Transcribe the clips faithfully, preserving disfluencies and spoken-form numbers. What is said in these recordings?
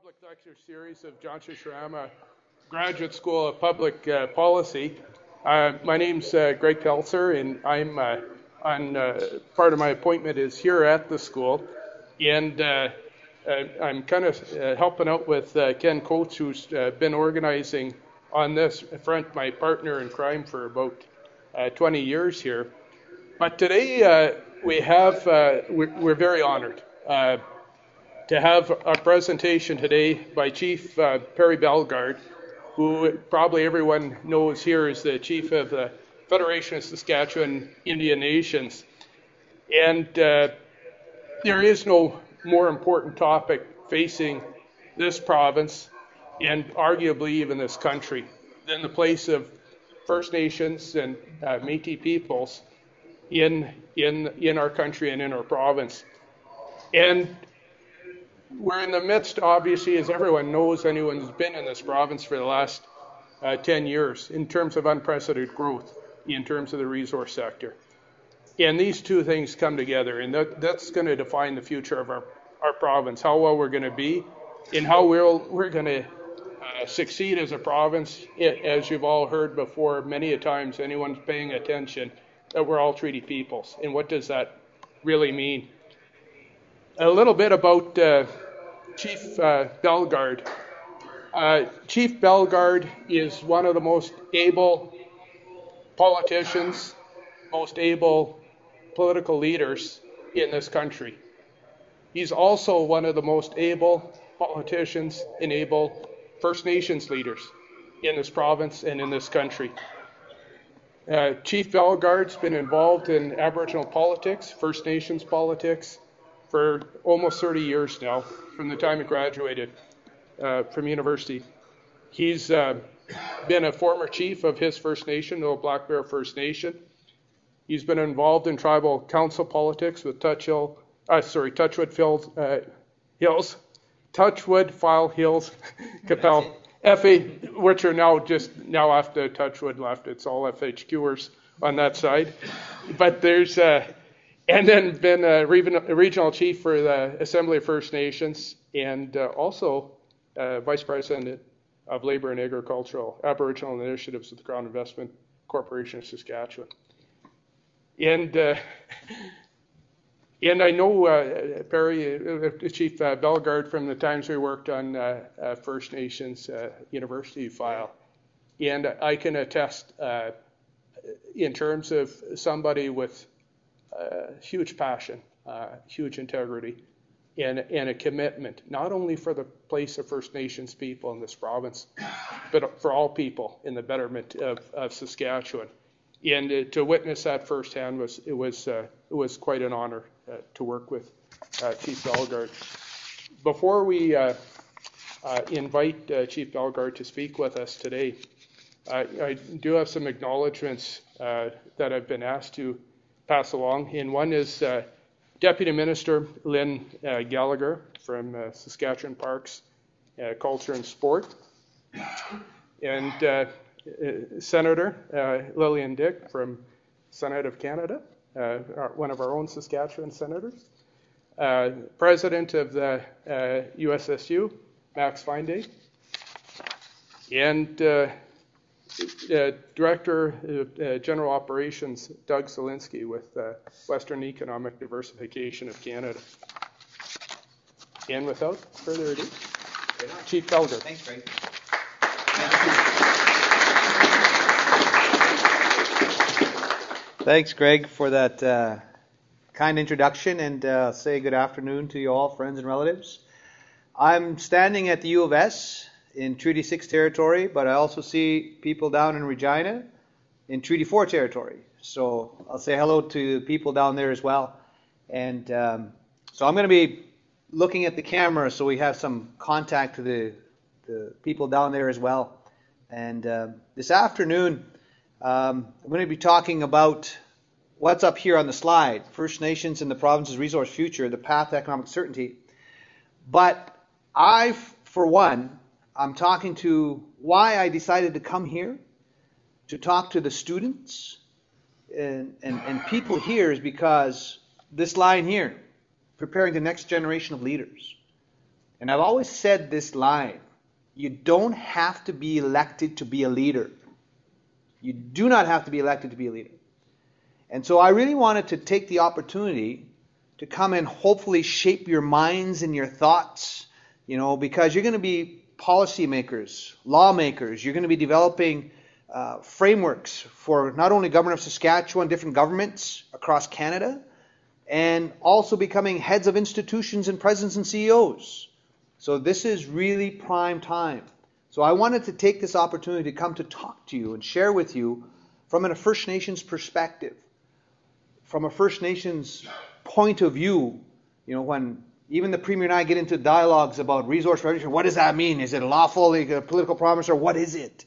Public Lecture Series of John Shisharama Graduate School of Public uh, Policy. Uh, my name's uh, Greg Pelzer, and I'm uh, on uh, part of my appointment is here at the school, and uh, I'm kind of uh, helping out with uh, Ken Coates, who's uh, been organizing on this front, my partner in crime for about uh, twenty years here. But today uh, we have uh, we're, we're very honored. Uh, to have our presentation today by Chief uh, Perry Bellegarde, who probably everyone knows here is the Chief of the Federation of Saskatchewan Indian Nations. And uh, there is no more important topic facing this province and arguably even this country than the place of First Nations and uh, Métis peoples in, in, in our country and in our province. And we're in the midst, obviously, as everyone knows, anyone who's been in this province for the last uh, ten years, in terms of unprecedented growth, in terms of the resource sector. And these two things come together, and that, that's going to define the future of our, our province, how well we're going to be, and how we'll, we're going to uh, succeed as a province. It, as you've all heard before, many a times anyone's paying attention, that we're all treaty peoples. And what does that really mean? A little bit about uh, Chief uh, Bellegarde. Uh, Chief Bellegarde is one of the most able politicians, most able political leaders in this country. He's also one of the most able politicians and able First Nations leaders in this province and in this country. Uh, Chief Bellegarde's been involved in Aboriginal politics, First Nations politics, for almost thirty years now, from the time he graduated uh, from university. He's uh, been a former chief of his First Nation, Little Black Bear First Nation. He's been involved in tribal council politics with Touch Hill, uh, sorry, Touchwood File uh, Hills, Touchwood File Hills Qu'Appelle, F A, which are now just now after Touchwood left, it's all F H Qers on that side. But there's uh, and then been a regional chief for the Assembly of First Nations, and uh, also uh, vice president of Labor and Agricultural Aboriginal Initiatives of the Crown Investment Corporation of Saskatchewan. And uh, and I know uh, Perry, uh, Chief uh, Bellegarde, from the times we worked on uh, uh, First Nations uh, University file, and I can attest uh, in terms of somebody with Uh, huge passion, uh, huge integrity, and, and a commitment, not only for the place of First Nations people in this province, but for all people in the betterment of, of Saskatchewan. And uh, to witness that firsthand, was it was uh, it was quite an honor uh, to work with uh, Chief Bellegarde. Before we uh, uh, invite uh, Chief Bellegarde to speak with us today, uh, I do have some acknowledgements uh, that I've been asked to pass along, and one is uh, Deputy Minister Lynn uh, Gallagher from uh, Saskatchewan Parks, uh, Culture and Sport, and uh, Senator uh, Lillian Dick from Senate of Canada, uh, one of our own Saskatchewan senators, uh, President of the uh, U S S U, Max Fineday, and uh, Uh, Director of uh, General Operations, Doug Zielinski, with uh, Western Economic Diversification of Canada. And without further ado, Chief Bellegarde. Thanks, Greg. Thanks, Greg, for that uh, kind introduction, and uh, say good afternoon to you all, friends and relatives. I'm standing at the U of S in Treaty six territory, but I also see people down in Regina in Treaty four territory. So I'll say hello to people down there as well. And um, so I'm going to be looking at the camera so we have some contact to the, the people down there as well. And uh, this afternoon, um, I'm going to be talking about what's up here on the slide, First Nations and the province's resource future, the path to economic certainty. But I, for one, I'm talking to why I decided to come here to talk to the students and, and, and people here is because this line here, preparing the next generation of leaders. And I've always said this line, you don't have to be elected to be a leader. You do not have to be elected to be a leader. And so I really wanted to take the opportunity to come and hopefully shape your minds and your thoughts, you know, because you're going to be policymakers, lawmakers. You're going to be developing uh, frameworks for not only government of Saskatchewan, different governments across Canada, and also becoming heads of institutions and presidents and C E Os. So this is really prime time. So I wanted to take this opportunity to come to talk to you and share with you from a First Nations perspective, from a First Nations point of view. You know, when even the Premier and I get into dialogues about resource reservation, what does that mean? Is it lawful, like a political promise, or what is it?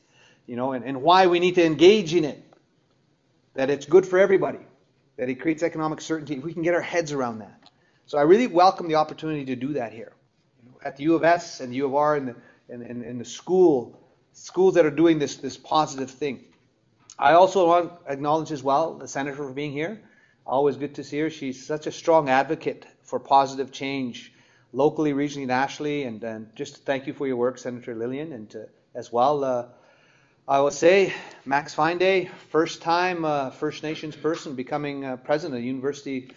You know, and, and why we need to engage in it, that it's good for everybody, that it creates economic certainty, if we can get our heads around that. So I really welcome the opportunity to do that here. You know, at the U of S and the U of R and the, and, and, and the school, schools that are doing this, this positive thing. I also want to acknowledge as well the Senator for being here. Always good to see her. She's such a strong advocate for positive change locally, regionally, nationally, and, and just thank you for your work, Senator Lillian. And to, as well, uh, I will say Max Fineday, first time uh, First Nations person becoming uh, president of the University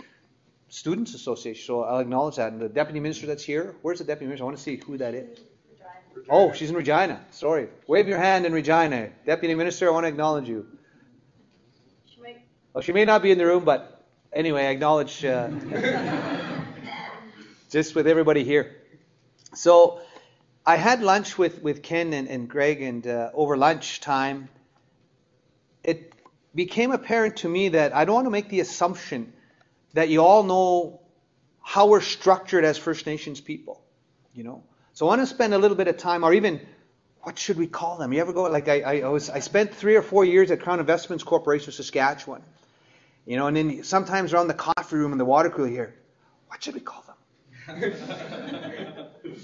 Students Association, so I'll acknowledge that. And the Deputy Minister that's here, where's the Deputy Minister? I want to see who that is. Regina. Oh, she's in Regina. Sorry. Wave your hand in Regina. Deputy Minister, I want to acknowledge you. She may, well, she may not be in the room, but anyway, I acknowledge uh, just with everybody here. So I had lunch with, with Ken and, and Greg, and uh, over lunchtime, it became apparent to me that I don't want to make the assumption that you all know how we're structured as First Nations people, you know. So I want to spend a little bit of time, or even, what should we call them? You ever go, like I, I, was, I spent three or four years at Crown Investment Corporation of Saskatchewan. You know, and then sometimes around the coffee room and the water cooler here, what should we call them?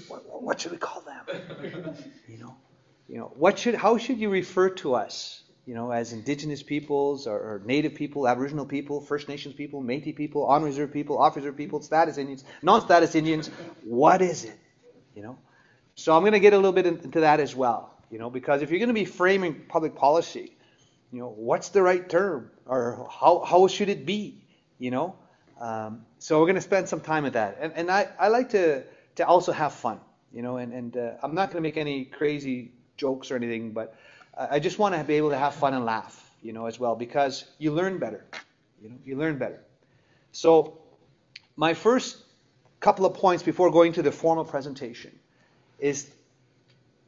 what, what should we call them? You know, you know, what should, how should you refer to us? You know, as Indigenous peoples, or, or Native people, Aboriginal people, First Nations people, Métis people, on-reserve people, off-reserve people, status Indians, non-status Indians. What is it? You know, so I'm going to get a little bit into that as well. You know, because if you're going to be framing public policy, you know, what's the right term, or how, how should it be, you know? Um, so we're going to spend some time at that. And, and I, I like to, to also have fun, you know, and, and uh, I'm not going to make any crazy jokes or anything, but I just want to be able to have fun and laugh, you know, as well, because you learn better, you know, you learn better. So my first couple of points before going to the formal presentation is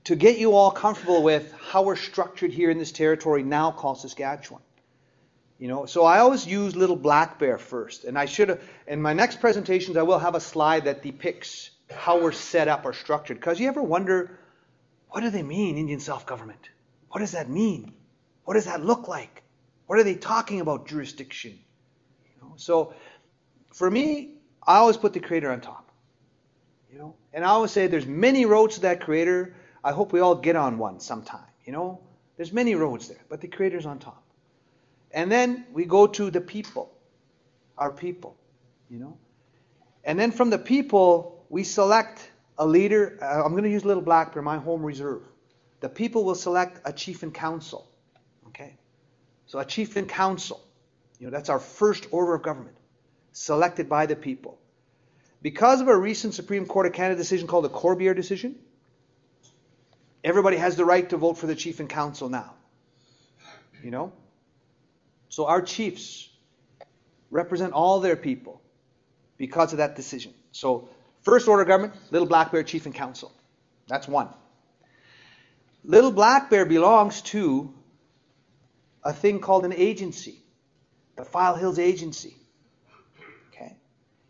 to get you all comfortable with how we're structured here in this territory now called Saskatchewan. You know, so I always use Little Black Bear first, and I should have, in my next presentations, I will have a slide that depicts how we're set up or structured. Because you ever wonder, what do they mean, Indian self-government? What does that mean? What does that look like? What are they talking about, jurisdiction? You know, so for me, I always put the Creator on top. You know, and I always say there's many roads to that Creator. I hope we all get on one sometime, you know. There's many roads there, but the Creator's on top. And then we go to the people, our people, you know. And then from the people, we select a leader. Uh, I'm going to use Little Black Bear, my home reserve. The people will select a chief in council, okay. So a chief in council, you know, that's our first order of government, selected by the people. Because of a recent Supreme Court of Canada decision called the Corbière decision, everybody has the right to vote for the chief in council now, you know. So our chiefs represent all their people because of that decision. So first order of government, Little Black Bear, chief in council. That's one. Little Black Bear belongs to a thing called an agency, the File Hills Agency. Okay?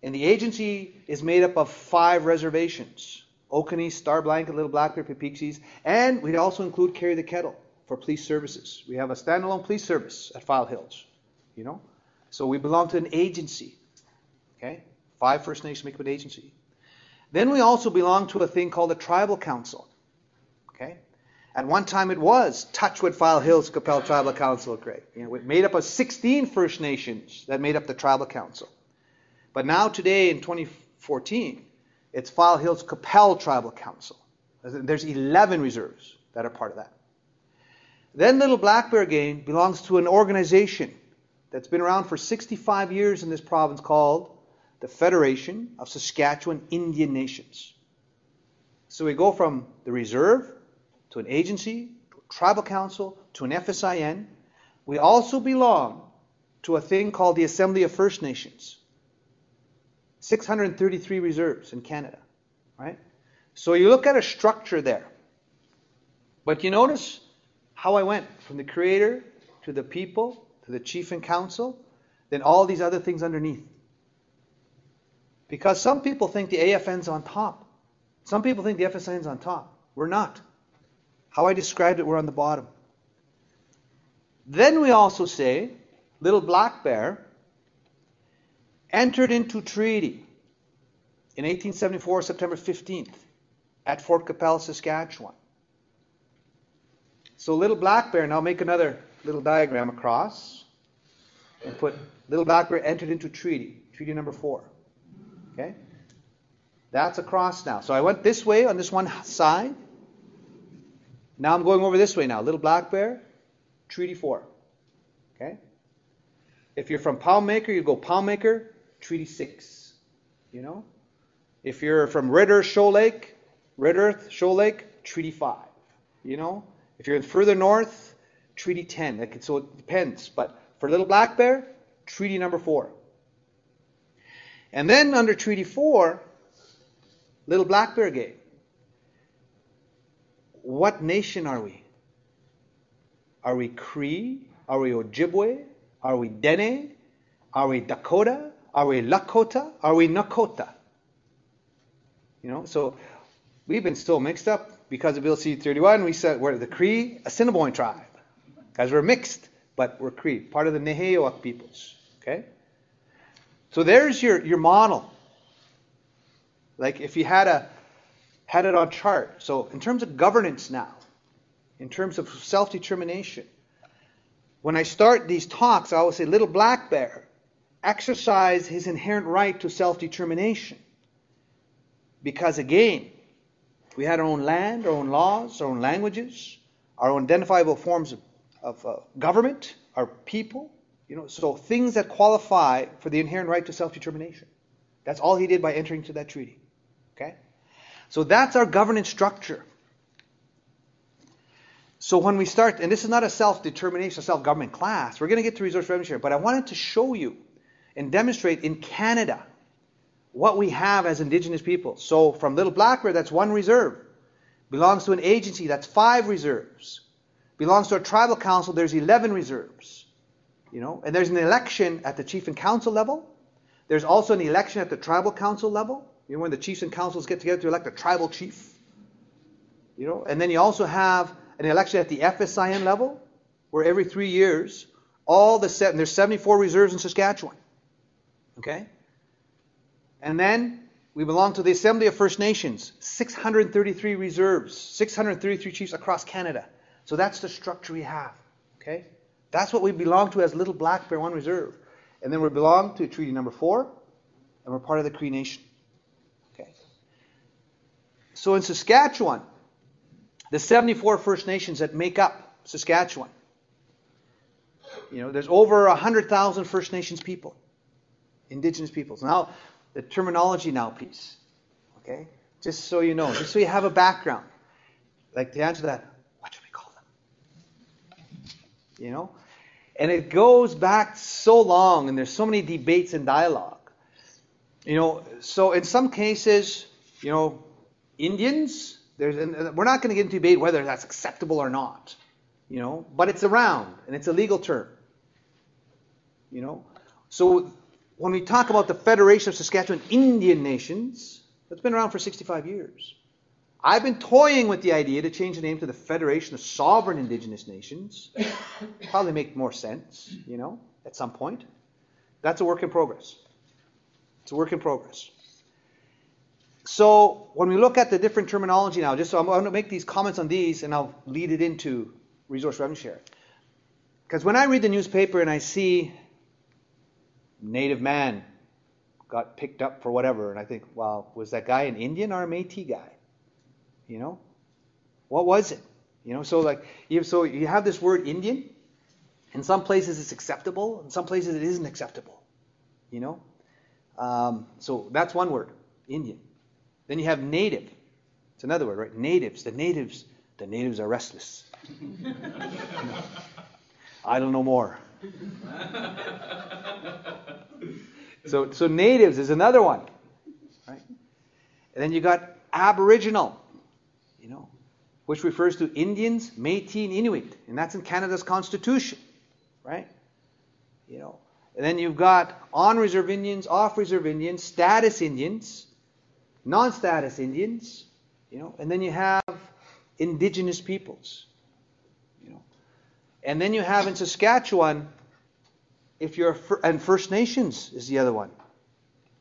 And the agency is made up of five reservations. Okanee, Star Blanket, Little Black Bear, Pipixies, and we also include Carry the Kettle for police services. We have a standalone police service at File Hills, you know. So we belong to an agency, okay? Five First Nations make up an agency. Then we also belong to a thing called a tribal council, okay? At one time it was Touchwood File Hills Qu'Appelle Tribal Council, Greg. You know, it made up of sixteen First Nations that made up the tribal council. But now today in twenty fourteen, It's File Hills Qu'Appelle Tribal Council. There's eleven reserves that are part of that. Then Little Black Bear again belongs to an organization that's been around for sixty-five years in this province called the Federation of Saskatchewan Indian Nations. So we go from the reserve to an agency, to a tribal council, to an F S I N. We also belong to a thing called the Assembly of First Nations. six hundred thirty-three reserves in Canada, right? So you look at a structure there. But you notice how I went from the creator to the people to the chief and council, then all these other things underneath. Because some people think the A F N's on top. Some people think the F S N's on top. We're not. How I described it, we're on the bottom. Then we also say Little Black Bear entered into treaty in eighteen seventy-four, September fifteenth, at Fort Qu'Appelle, Saskatchewan. So Little Black Bear, and I'll make another little diagram across, and put Little Black Bear entered into treaty, treaty number four. Okay? That's across now. So I went this way on this one side. Now I'm going over this way now. Little Black Bear, treaty four. Okay? If you're from Poundmaker, you go Poundmaker, treaty six. You know? If you're from Red Earth, Shoal Lake, Red Earth, Shoal Lake, treaty five. You know? If you're further north, treaty ten. Like, so it depends. But for Little Black Bear, treaty number four. And then under treaty four, Little Black Bear gave. What nation are we? Are we Cree? Are we Ojibwe? Are we Dene? Are we Dakota? Are we Lakota? Are we Nakota? You know, so we've been still mixed up because of Bill C thirty-one. We said we're the Cree Assiniboine tribe, because we're mixed, but we're Cree, part of the Nêhiyawak peoples. Okay, so there's your your model. Like if you had a had it on chart. So in terms of governance now, in terms of self-determination, when I start these talks, I always say Little Black Bear exercised his inherent right to self-determination. Because again, we had our own land, our own laws, our own languages, our own identifiable forms of, of uh, government, our people, you know, so things that qualify for the inherent right to self-determination. That's all he did by entering into that treaty. Okay? So that's our governance structure. So when we start, and this is not a self-determination, a self-government class, we're going to get to resource revenue share, but I wanted to show you and demonstrate in Canada what we have as Indigenous people. So from Little Black Bear, that's one reserve. Belongs to an agency, that's five reserves. Belongs to a tribal council, there's eleven reserves. You know, and there's an election at the chief and council level. There's also an election at the tribal council level. You know, when the chiefs and councils get together to elect a tribal chief. You know, and then you also have an election at the F S I N level, where every three years, all the seven, there's seventy-four reserves in Saskatchewan. Okay? And then we belong to the Assembly of First Nations, six hundred thirty-three reserves, six hundred thirty-three chiefs across Canada. So that's the structure we have. Okay? That's what we belong to as Little Black Bear One Reserve. And then we belong to Treaty Number Four, and we're part of the Cree Nation. Okay. So in Saskatchewan, the seventy-four First Nations that make up Saskatchewan, you know, there's over one hundred thousand First Nations people, Indigenous peoples. Now, the terminology now piece, okay? Just so you know, just so you have a background. Like to answer that, what should we call them? You know? And it goes back so long, and there's so many debates and dialogue. You know, so in some cases, you know, Indians, there's, and we're not going to get into debate whether that's acceptable or not, you know, but it's around, and it's a legal term, you know? So when we talk about the Federation of Saskatchewan Indian Nations, that's been around for sixty-five years. I've been toying with the idea to change the name to the Federation of Sovereign Indigenous Nations. Probably make more sense, you know, at some point. That's a work in progress. It's a work in progress. So when we look at the different terminology now, just so I'm, I'm going to make these comments on these, and I'll lead it into resource revenue share. Because when I read the newspaper and I see Native man, got picked up for whatever. And I think, well, was that guy an Indian or a Métis guy? You know, what was it? You know, so like, so you have this word Indian. In some places it's acceptable, in some places it isn't acceptable. You know, um, so that's one word, Indian. Then you have native. It's another word, right? Natives. The natives, the natives are restless. I don't know more. So, so natives is another one, right? And then you got Aboriginal, you know, which refers to Indians, Métis, and Inuit, and that's in Canada's Constitution, right? You know, and then you've got on-reserve Indians, off-reserve Indians, status Indians, non-status Indians, you know, and then you have Indigenous peoples, you know, and then you have in Saskatchewan. If you're and First Nations is the other one,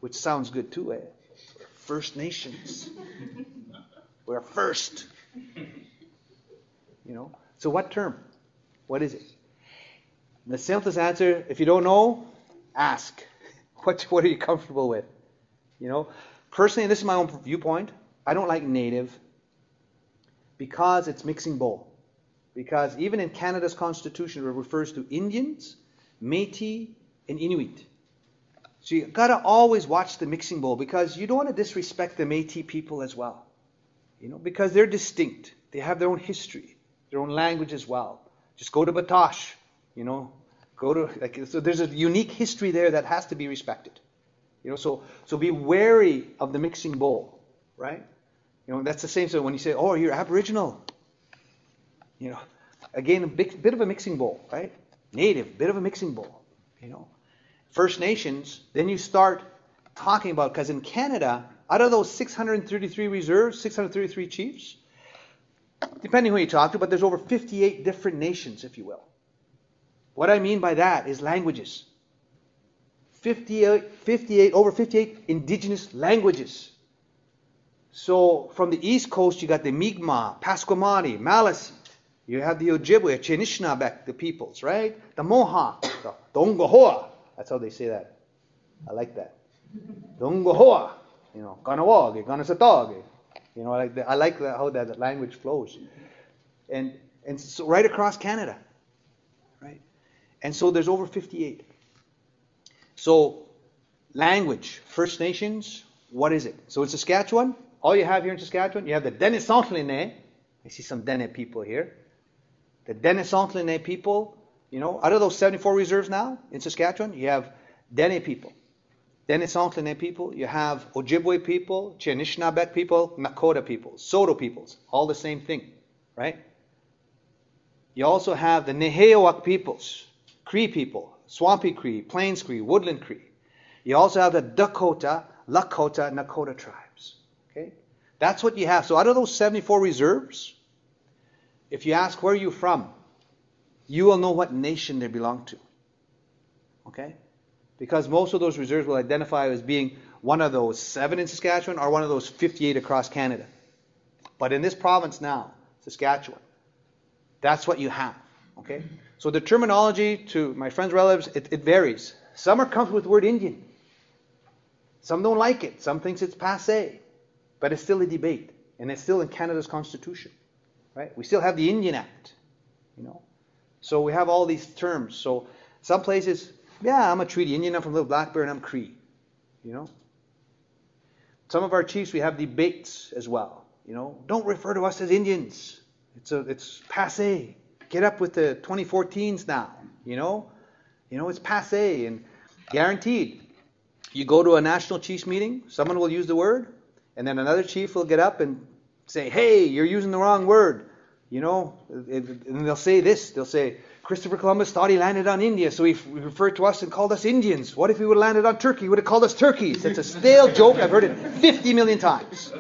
which sounds good too, eh? We're First Nations. We're first. You know. So what term? What is it? The simplest answer, if you don't know, ask. What what are you comfortable with? You know. Personally, and this is my own viewpoint, I don't like native because it's mixing bowl. Because even in Canada's Constitution, it refers to Indians, Métis, and Inuit. So you got to always watch the mixing bowl because you don't want to disrespect the Métis people as well. You know, because they're distinct. They have their own history, their own language as well. Just go to Batoche, you know, go to, like, so there's a unique history there that has to be respected. You know, so so be wary of the mixing bowl, right? You know, that's the same. So when you say, oh, you're Aboriginal, you know, again, a big, bit of a mixing bowl, right? Native, bit of a mixing bowl, you know. First Nations, then you start talking about, because in Canada, out of those six hundred thirty-three reserves, six hundred thirty-three chiefs, depending who you talk to, but there's over fifty-eight different nations, if you will. What I mean by that is languages. fifty-eight, fifty-eight, over fifty-eight indigenous languages. So from the East Coast, you got the Mi'kmaq, Pasquamani, Maliseet. You have the Ojibwe, Anishinaabeg, the peoples, right? The Mohawk, the Dongahoa. That's how they say that. I like that. Dongahoa, you know, Kanawag, Kanasatag. You know, I like, the, I like the, how that the language flows. And and so right across Canada, right? And so there's over fifty-eight. So language, First Nations, what is it? So in Saskatchewan, all you have here in Saskatchewan, you have the Dene. I see some Dene people here. The Dene people, you know, out of those seventy-four reserves now in Saskatchewan, you have Dene people. Dene people, you have Ojibwe people, Anishinaabeg people, Nakota people, Soto peoples, all the same thing, right? You also have the Nêhiyawak peoples, Cree people, Swampy Cree, Plains Cree, Woodland Cree. You also have the Dakota, Lakota, Nakota tribes, okay? That's what you have. So out of those seventy-four reserves, if you ask where are you from, you will know what nation they belong to. Okay? Because most of those reserves will identify as being one of those seven in Saskatchewan or one of those fifty-eight across Canada. But in this province now, Saskatchewan, that's what you have. Okay? So the terminology to my friends' relatives, it, it varies. Some are comfortable with the word Indian. Some don't like it. Some thinks it's passé. But it's still a debate. And it's still in Canada's Constitution. Right? We still have the Indian Act, you know. So we have all these terms. So some places, yeah, I'm a Treaty Indian, I'm from Little Black Bear, and I'm Cree, you know. Some of our chiefs, we have debates as well, you know. Don't refer to us as Indians. It's a, it's passé. Get up with the twenty fourteens now, you know. You know, it's passé, and guaranteed. You go to a national chiefs meeting, someone will use the word, and then another chief will get up and say, hey, you're using the wrong word, you know, and they'll say this, they'll say, Christopher Columbus thought he landed on India, so he referred to us and called us Indians. What if he would have landed on Turkey? He would have called us turkeys. It's a stale joke. I've heard it fifty million times.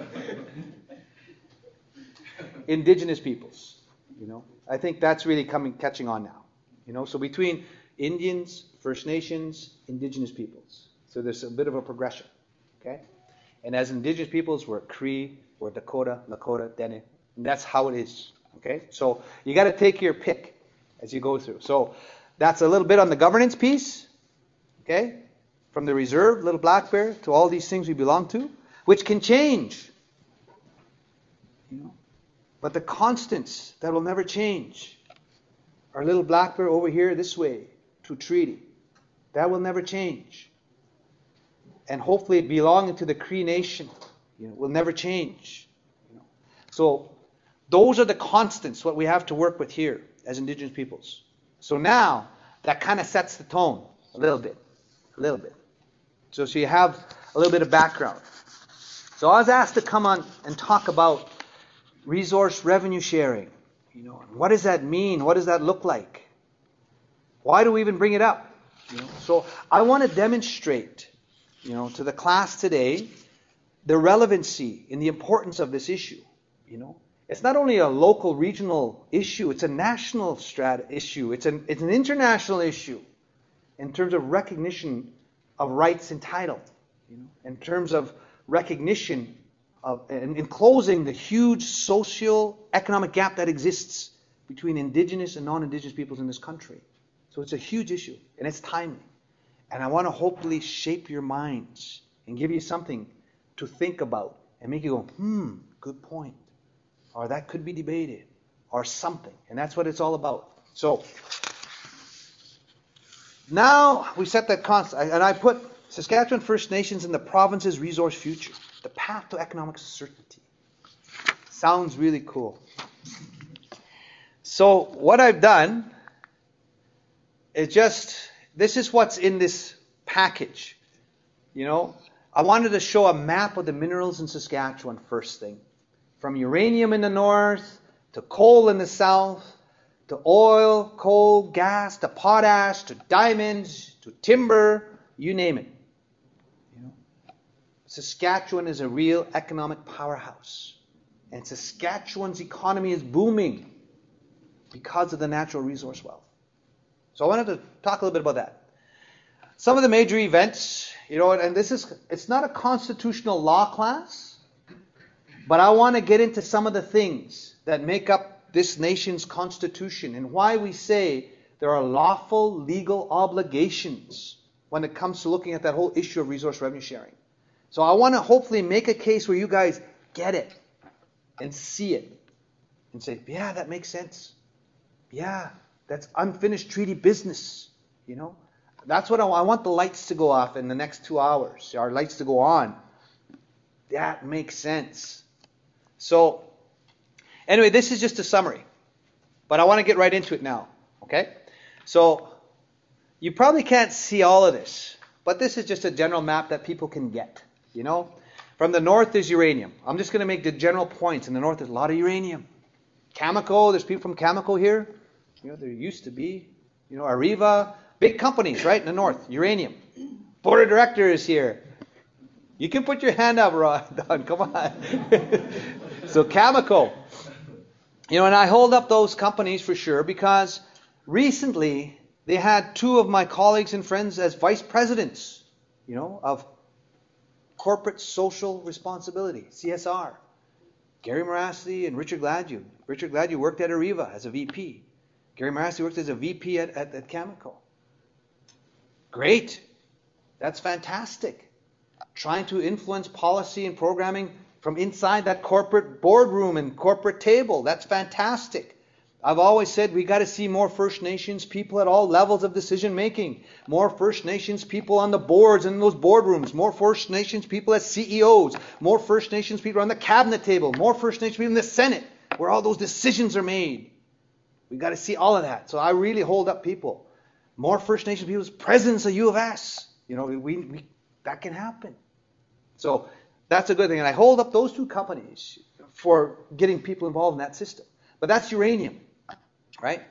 Indigenous peoples, you know, I think that's really coming, catching on now, you know, so between Indians, First Nations, Indigenous peoples, so there's a bit of a progression, okay, and as Indigenous peoples, we're Cree, or Dakota, Lakota, Dene. And that's how it is. Okay? So you got to take your pick as you go through. So that's a little bit on the governance piece. Okay? from the reserve, Little Black Bear, to all these things we belong to, which can change. You know? But the constants that will never change are Little Black Bear over here this way to treaty. That will never change. And hopefully belonging to the Cree Nation, you know, will never change. You know? So those are the constants, what we have to work with here as Indigenous peoples. So now, that kind of sets the tone a little bit, a little bit. So, so you have a little bit of background. So I was asked to come on and talk about resource revenue sharing. You know, what does that mean? What does that look like? Why do we even bring it up? You know, so I want to demonstrate, you know, to the class today, the relevancy and the importance of this issue. You know, it's not only a local, regional issue, it's a national strat issue. It's an, it's an international issue in terms of recognition of rights entitled, you know, in terms of recognition of, and in closing the huge socio-economic gap that exists between Indigenous and non-Indigenous peoples in this country. So it's a huge issue, and it's timely. And I want to hopefully shape your minds and give you something to think about and make you go, hmm, good point. Or that could be debated, or something. And that's what it's all about. So now we set that constant, and I put Saskatchewan First Nations in the province's resource future, the path to economic certainty. Sounds really cool. So what I've done is just, this is what's in this package. You know, I wanted to show a map of the minerals in Saskatchewan first thing. From uranium in the north, to coal in the south, to oil, coal, gas, to potash, to diamonds, to timber, you name it. You know, Saskatchewan is a real economic powerhouse. And Saskatchewan's economy is booming because of the natural resource wealth. So I wanted to talk a little bit about that. Some of the major events, you know, and this is, it's not a constitutional law class, but I want to get into some of the things that make up this nation's constitution and why we say there are lawful legal obligations when it comes to looking at that whole issue of resource revenue sharing. So I want to hopefully make a case where you guys get it and see it and say, yeah, that makes sense. Yeah, that's unfinished treaty business. You know, that's what I want. I want the lights to go off in the next two hours, our lights to go on. That makes sense. So, anyway, this is just a summary, but I want to get right into it now, okay? So, you probably can't see all of this, but this is just a general map that people can get, you know? From the north is uranium. I'm just going to make the general points. In the north, there's a lot of uranium. Cameco, there's people from Cameco here. You know, there used to be, you know, Areva, big companies, right, in the north, uranium. Board of directors here. You can put your hand up, Don, come on. So Cameco, you know, and I hold up those companies for sure because recently they had two of my colleagues and friends as vice presidents, you know, of corporate social responsibility, C S R. Gary Morasty and Richard Gladue. Richard Gladue worked at Areva as a V P. Gary Morasty worked as a V P at, at, at Cameco. Great. That's fantastic. Trying to influence policy and programming from inside that corporate boardroom and corporate table. That's fantastic. I've always said we got to see more First Nations people at all levels of decision making. More First Nations people on the boards and in those boardrooms. More First Nations people as C E Os. More First Nations people on the cabinet table. More First Nations people in the Senate where all those decisions are made. We got to see all of that. So I really hold up people. More First Nations people's presence at U of S. You know, we, we, that can happen. So that's a good thing. And I hold up those two companies for getting people involved in that system. But that's uranium, right?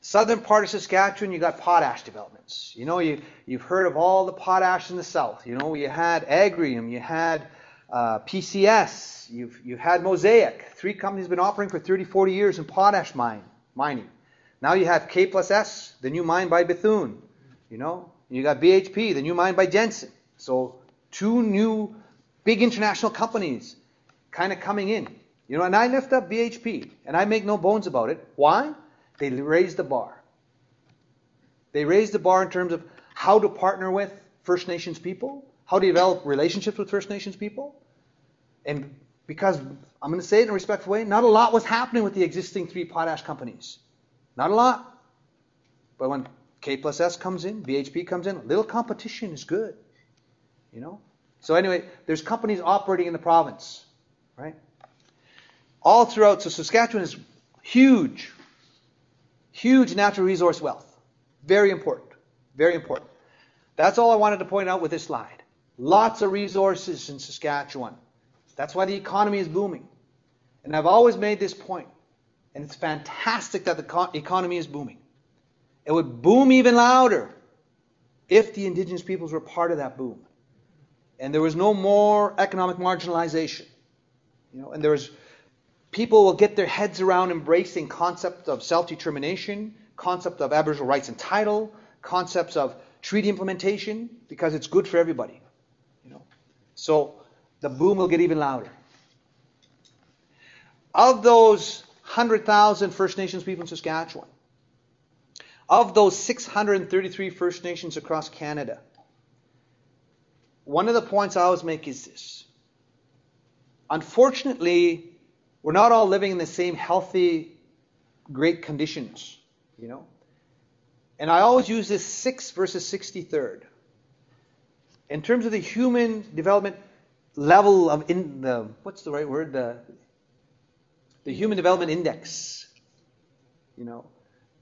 Southern part of Saskatchewan, you got potash developments. You know, you, you've heard of all the potash in the south. You know, you had Agrium, you had uh, P C S, you've, you've had Mosaic. Three companies have been operating for thirty, forty years in potash mine mining. Now you have K plus S, the new mine by Bethune. You know, you got B H P, the new mine by Jensen. So two new big international companies kind of coming in. You know, and I lift up B H P, and I make no bones about it. Why? They raised the bar. They raised the bar in terms of how to partner with, First Nations people, how to develop relationships with First Nations people. And because, I'm going to say it in a respectful way, not a lot was happening with the existing three potash companies. Not a lot. But when K plus S comes in, B H P comes in, a little competition is good, you know. So anyway, there's companies operating in the province, right? All throughout, so Saskatchewan is huge, huge natural resource wealth. Very important, very important. That's all I wanted to point out with this slide. Lots of resources in Saskatchewan. That's why the economy is booming. And I've always made this point, and it's fantastic that the economy is booming. It would boom even louder if the indigenous peoples were part of that boom. And there was no more economic marginalization. You know, and there was, people will get their heads around embracing concepts of self-determination, concept of Aboriginal rights and title, concepts of treaty implementation, because it's good for everybody. You know? So the boom will get even louder. Of those one hundred thousand First Nations people in Saskatchewan, of those six hundred thirty-three First Nations across Canada, one of the points I always make is this. Unfortunately, we're not all living in the same healthy, great conditions, you know. And I always use this six versus sixty-third. In terms of the human development level of, in the, what's the right word? The, the human development index, you know.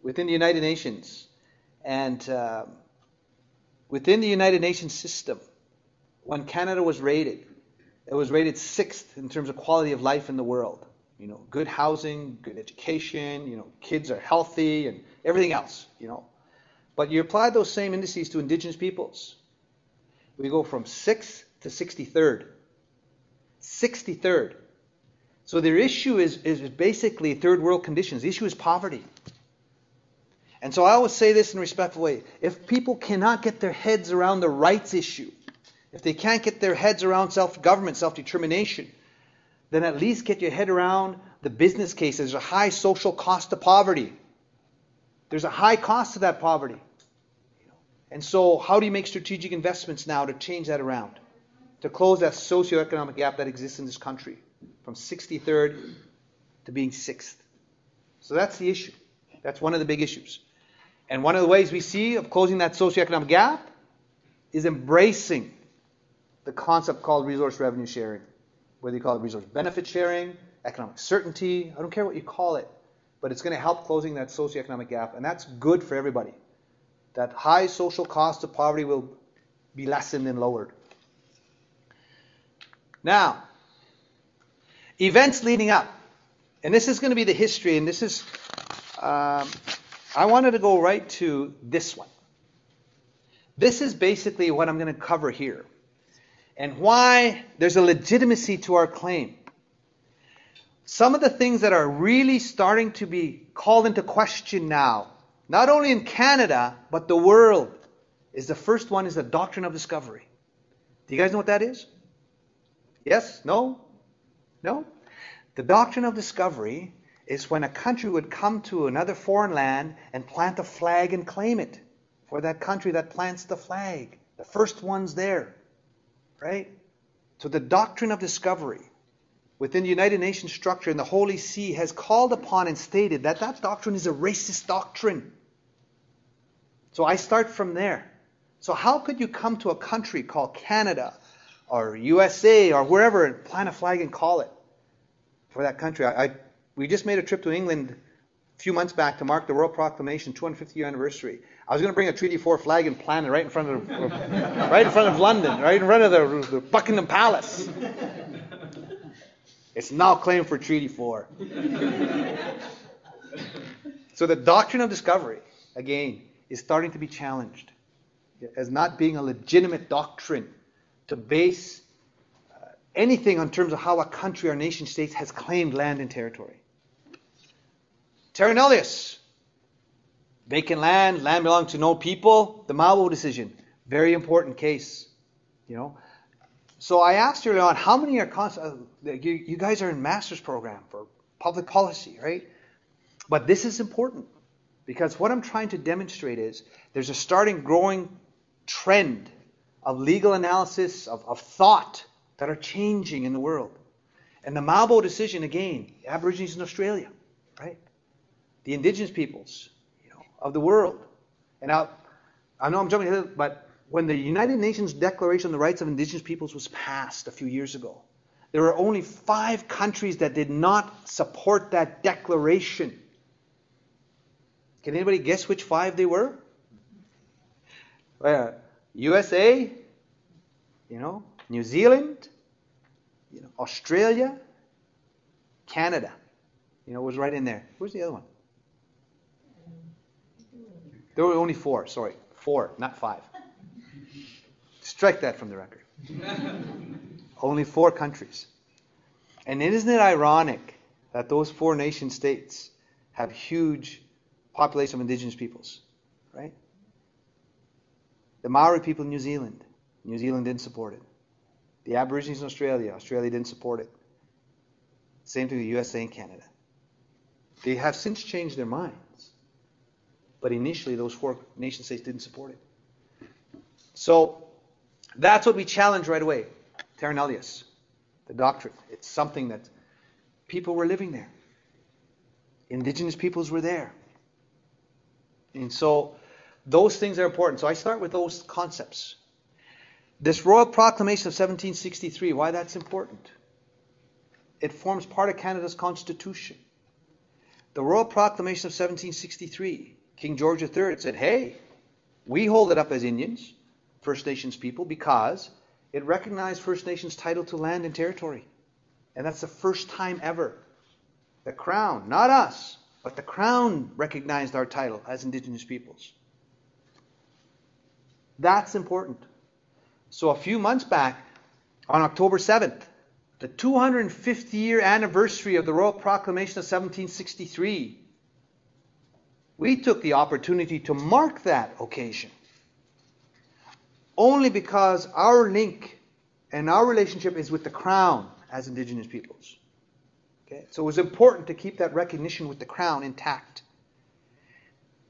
Within the United Nations, and uh, within the United Nations system, when Canada was rated, it was rated sixth in terms of quality of life in the world. You know, good housing, good education. You know, kids are healthy, and everything else. You know, but you apply those same indices to Indigenous peoples, we go from sixth to sixty-third. sixty-third. So their issue is is basically third world conditions. The issue is poverty. And so I always say this in a respectful way. If people cannot get their heads around the rights issue, if they can't get their heads around self-government, self-determination, then at least get your head around the business case. There's a high social cost to poverty. There's a high cost to that poverty. And so how do you make strategic investments now to change that around, to close that socioeconomic gap that exists in this country from sixty-third to being sixth? So that's the issue. That's one of the big issues. And one of the ways we see of closing that socioeconomic gap is embracing the concept called resource revenue sharing, whether you call it resource benefit sharing, economic certainty, I don't care what you call it, but it's going to help closing that socioeconomic gap, and that's good for everybody. That high social cost of poverty will be lessened and lowered. Now, events leading up, and this is going to be the history, and this is... Um, I wanted to go right to this one. This is basically what I'm going to cover here, and why there's a legitimacy to our claim. Some of the things that are really starting to be called into question now, not only in Canada, but the world, is the first one is the doctrine of discovery. Do you guys know what that is? Yes? No? No? The doctrine of discovery is when a country would come to another foreign land and plant a flag and claim it for that country that plants the flag. The first one's there, right? So the doctrine of discovery within the United Nations structure and the Holy See has called upon and stated that that doctrine is a racist doctrine. So I start from there. So how could you come to a country called Canada or U S A or wherever and plant a flag and call it for that country? I, I We just made a trip to England a few months back to mark the Royal Proclamation two hundred fiftieth year anniversary. I was going to bring a Treaty four flag and plant it right in front of, right in front of London, right in front of the, the Buckingham Palace. It's now claimed for Treaty four. So the doctrine of discovery, again, is starting to be challenged as not being a legitimate doctrine to base uh, anything on terms of how a country or nation state has claimed land and territory. Terra Nullius, vacant land, land belonged to no people, the Mabo decision, very important case, you know. So I asked earlier on, how many are, cons- uh, you, you guys are in master's program for public policy, right? But this is important, because what I'm trying to demonstrate is there's a starting growing trend of legal analysis, of, of thought that are changing in the world. And the Mabo decision, again, Aborigines in Australia, right? The indigenous peoples, you know, of the world. And now, I know I'm jumping ahead, but when the United Nations Declaration on the Rights of Indigenous Peoples was passed a few years ago, there were only five countries that did not support that declaration. Can anybody guess which five they were? Uh, U S A, you know, New Zealand, you know, Australia, Canada, you know, was right in there. Where's the other one? There were only four, sorry. Four, not five. Strike that from the record. Only four countries. And isn't it ironic that those four nation states have huge population of indigenous peoples, right? The Maori people in New Zealand, New Zealand didn't support it. The Aborigines in Australia, Australia didn't support it. Same thing with the U S A and Canada. They have since changed their minds. But initially, those four nation states didn't support it. So that's what we challenge right away. Terra Nullius, the doctrine. It's something that people were living there. Indigenous peoples were there. And so those things are important. So I start with those concepts. This Royal Proclamation of seventeen sixty-three, why that's important? It forms part of Canada's Constitution. The Royal Proclamation of seventeen sixty-three, King George the Third said, hey, we hold it up as Indians, First Nations people, because it recognized First Nations title to land and territory. And that's the first time ever. The Crown, not us, but the Crown recognized our title as Indigenous peoples. That's important. So a few months back, on October seventh, the two hundred fiftieth year anniversary of the Royal Proclamation of seventeen sixty-three, we took the opportunity to mark that occasion only because our link and our relationship is with the Crown as Indigenous peoples. Okay? So it was important to keep that recognition with the Crown intact.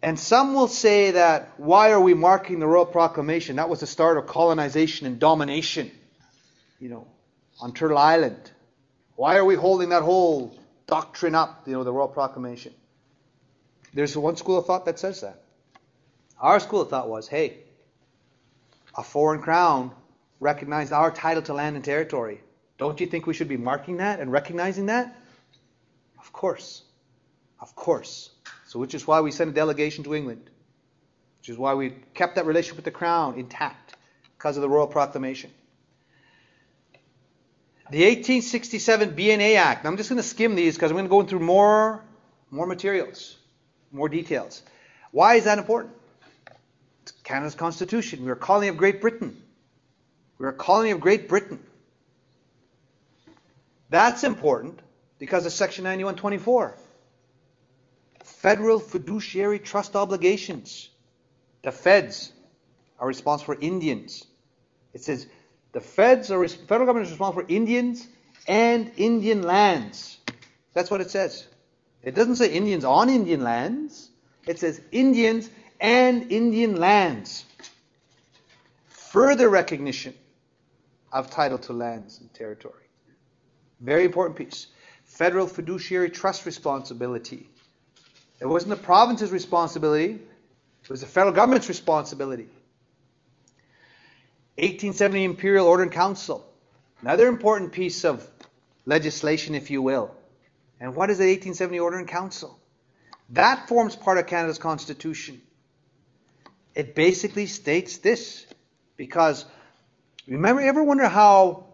And some will say that, why are we marking the Royal Proclamation? That was the start of colonization and domination, you know, on Turtle Island. Why are we holding that whole doctrine up, you know, the Royal Proclamation? There's one school of thought that says that. Our school of thought was, hey, a foreign crown recognized our title to land and territory. Don't you think we should be marking that and recognizing that? Of course. Of course. So which is why we sent a delegation to England. Which is why we kept that relationship with the Crown intact because of the Royal Proclamation. The eighteen sixty-seven B N A Act. I'm just going to skim these because I'm going to go through more, more materials. More details. Why is that important? It's Canada's Constitution. We're a colony of Great Britain. We're a colony of Great Britain. That's important because of Section ninety-one twenty-four. Federal fiduciary trust obligations. The feds are responsible for Indians. It says the feds are, federal government is responsible for Indians and Indian lands. That's what it says. It doesn't say Indians on Indian lands. It says Indians and Indian lands. Further recognition of title to lands and territory. Very important piece. Federal fiduciary trust responsibility. It wasn't the province's responsibility. It was the federal government's responsibility. eighteen seventy Imperial Order and Council. Another important piece of legislation, if you will. And what is the eighteen seventy Order and Council? That forms part of Canada's Constitution. It basically states this. Because, remember, you ever wonder how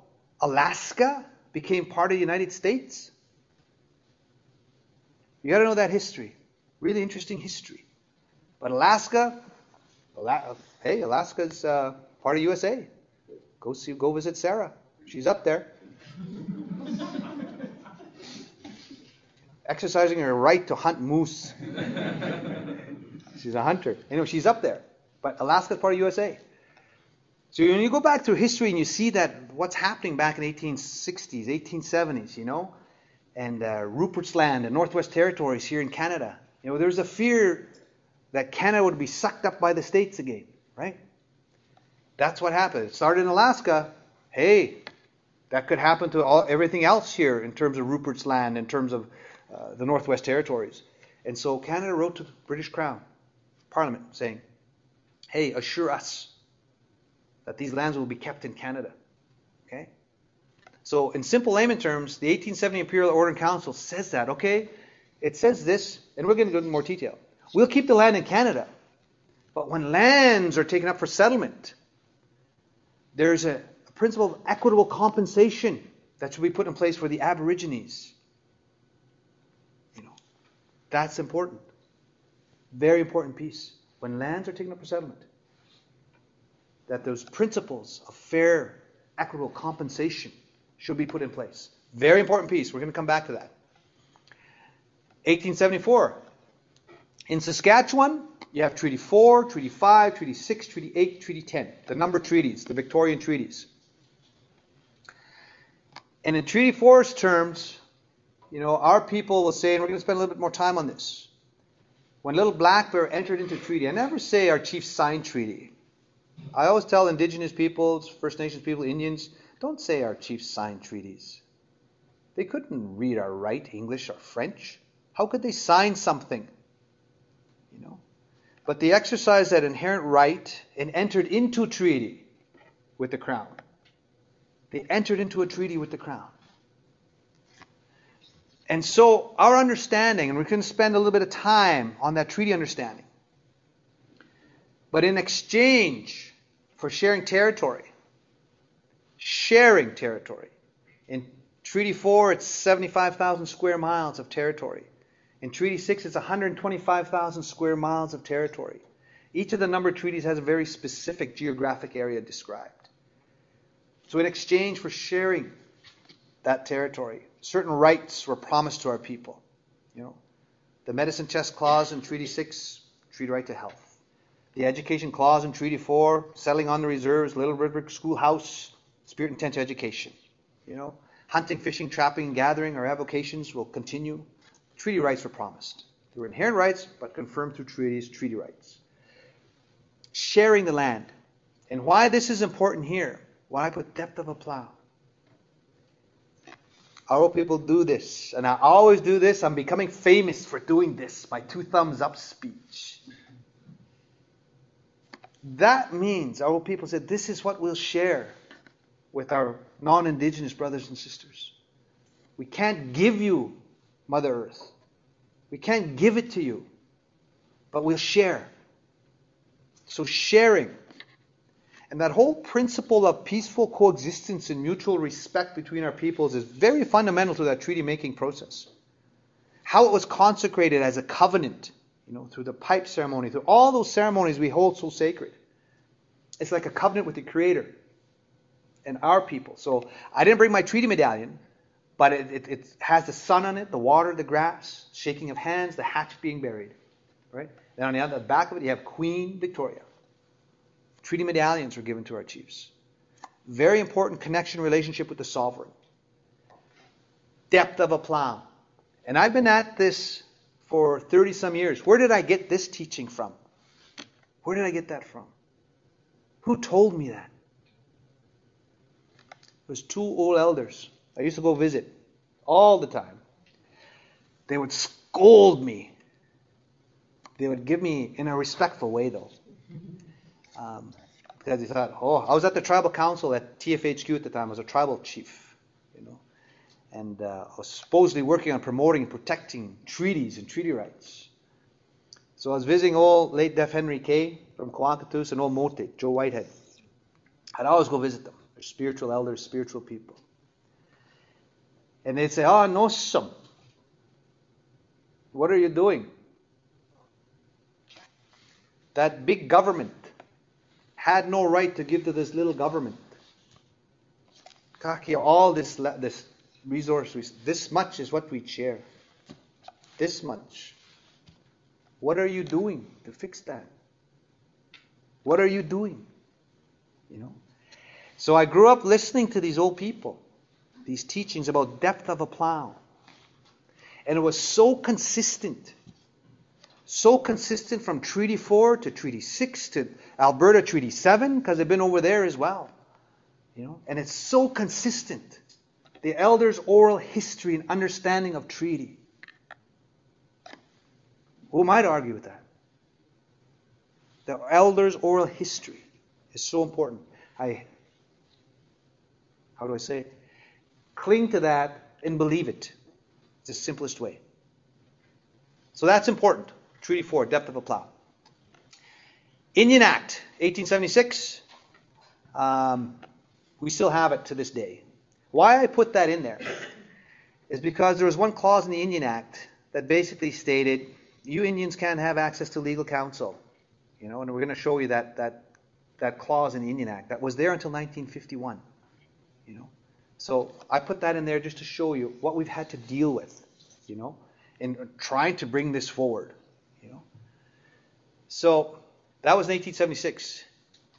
Alaska became part of the United States? You got to know that history. Really interesting history. But Alaska, Ala- hey, Alaska's uh, part of U S A. Go see, go visit Sarah. She's up there. Exercising her right to hunt moose. She's a hunter. Anyway, she's up there. But Alaska's part of U S A. So when you go back through history and you see that what's happening back in eighteen sixties, eighteen seventies, you know, and uh, Rupert's Land and Northwest Territories here in Canada, you know, there's a fear that Canada would be sucked up by the states again, right? That's what happened. It started in Alaska. Hey, that could happen to all, everything else here in terms of Rupert's Land, in terms of uh, the Northwest Territories. And so Canada wrote to the British Crown, Parliament, saying, hey, assure us that these lands will be kept in Canada. Okay? So in simple layman terms, the eighteen seventy Imperial Order and Council says that, okay? It says this, and we're going to go into more detail. We'll keep the land in Canada, but when lands are taken up for settlement, there's a, a principle of equitable compensation that should be put in place for the Aborigines. You know, that's important. Very important piece. When lands are taken up for settlement, that those principles of fair, equitable compensation should be put in place. Very important piece. We're going to come back to that. eighteen seventy-four. In Saskatchewan, you have Treaty four, Treaty five, Treaty six, Treaty eight, Treaty ten. The number treaties, the Victorian treaties. And in Treaty four's terms, you know, our people will say, and we're going to spend a little bit more time on this, when Little Black Bear entered into treaty, I never say our chiefs signed treaty. I always tell Indigenous peoples, First Nations people, Indians, don't say our chiefs signed treaties. They couldn't read or write English or French. How could they sign something? You know? But they exercised that inherent right and entered into treaty with the Crown. They entered into a treaty with the Crown. And so our understanding, and we're going to spend a little bit of time on that treaty understanding, but in exchange for sharing territory, sharing territory, in Treaty four it's seventy-five thousand square miles of territory, in Treaty six it's one hundred twenty-five thousand square miles of territory. Each of the numbered treaties has a very specific geographic area described. So in exchange for sharing that territory, certain rights were promised to our people. You know, the medicine chest clause in Treaty six, treaty right to health. The education clause in Treaty four, settling on the reserves, Little River Schoolhouse, spirit intent education. You know, hunting, fishing, trapping, and gathering, our avocations will continue. Treaty rights were promised. They were inherent rights, but confirmed through treaties, treaty rights. Sharing the land. And why this is important here, why I put depth of a plow. Our people do this, and I always do this. I'm becoming famous for doing this, my two thumbs up speech. That means our people said, this is what we'll share with our non-Indigenous brothers and sisters. We can't give you Mother Earth. We can't give it to you, but we'll share. So sharing. And that whole principle of peaceful coexistence and mutual respect between our peoples is very fundamental to that treaty-making process. How it was consecrated as a covenant, you know, through the pipe ceremony, through all those ceremonies we hold so sacred. It's like a covenant with the Creator and our people. So I didn't bring my treaty medallion, but it, it, it has the sun on it, the water, the grass, shaking of hands, the hatchet being buried. Right? And on the other, back of it, you have Queen Victoria. Treaty medallions were given to our chiefs. Very important connection, relationship with the sovereign. Depth of a plow. And I've been at this for thirty-some years. Where did I get this teaching from? Where did I get that from? Who told me that? It was two old elders. I used to go visit all the time. They would scold me. They would give me, in a respectful way though, Um, because he thought, oh, I was at the tribal council at T F H Q at the time. I was a tribal chief, you know, and uh, I was supposedly working on promoting and protecting treaties and treaty rights. So I was visiting old late deaf Henry Kay from Kwankatoos and old Mote, Joe Whitehead. I'd always go visit them. They're spiritual elders, spiritual people. And they'd say, oh, no, some. What are you doing? That big government had no right to give to this little government. Kaki, all this this resource, this much is what we share. This much. What are you doing to fix that? What are you doing? You know. So I grew up listening to these old people, these teachings about depth of a plow, and it was so consistent, so consistent from Treaty four to Treaty six to Alberta Treaty seven, because they've been over there as well. You know, and it's so consistent. The elders' oral history and understanding of treaty. Who might argue with that? The elders' oral history is so important. I, how do I say it? Cling to that and believe it. It's the simplest way. So that's important. Treaty four, depth of a plow. Indian Act, eighteen seventy-six. Um, we still have it to this day. Why I put that in there is because there was one clause in the Indian Act that basically stated, you Indians can't have access to legal counsel. You know, and we're going to show you that, that, that clause in the Indian Act that was there until nineteen fifty-one. You know, so I put that in there just to show you what we've had to deal with, you know, in trying to bring this forward. You know, so that was in eighteen seventy-six.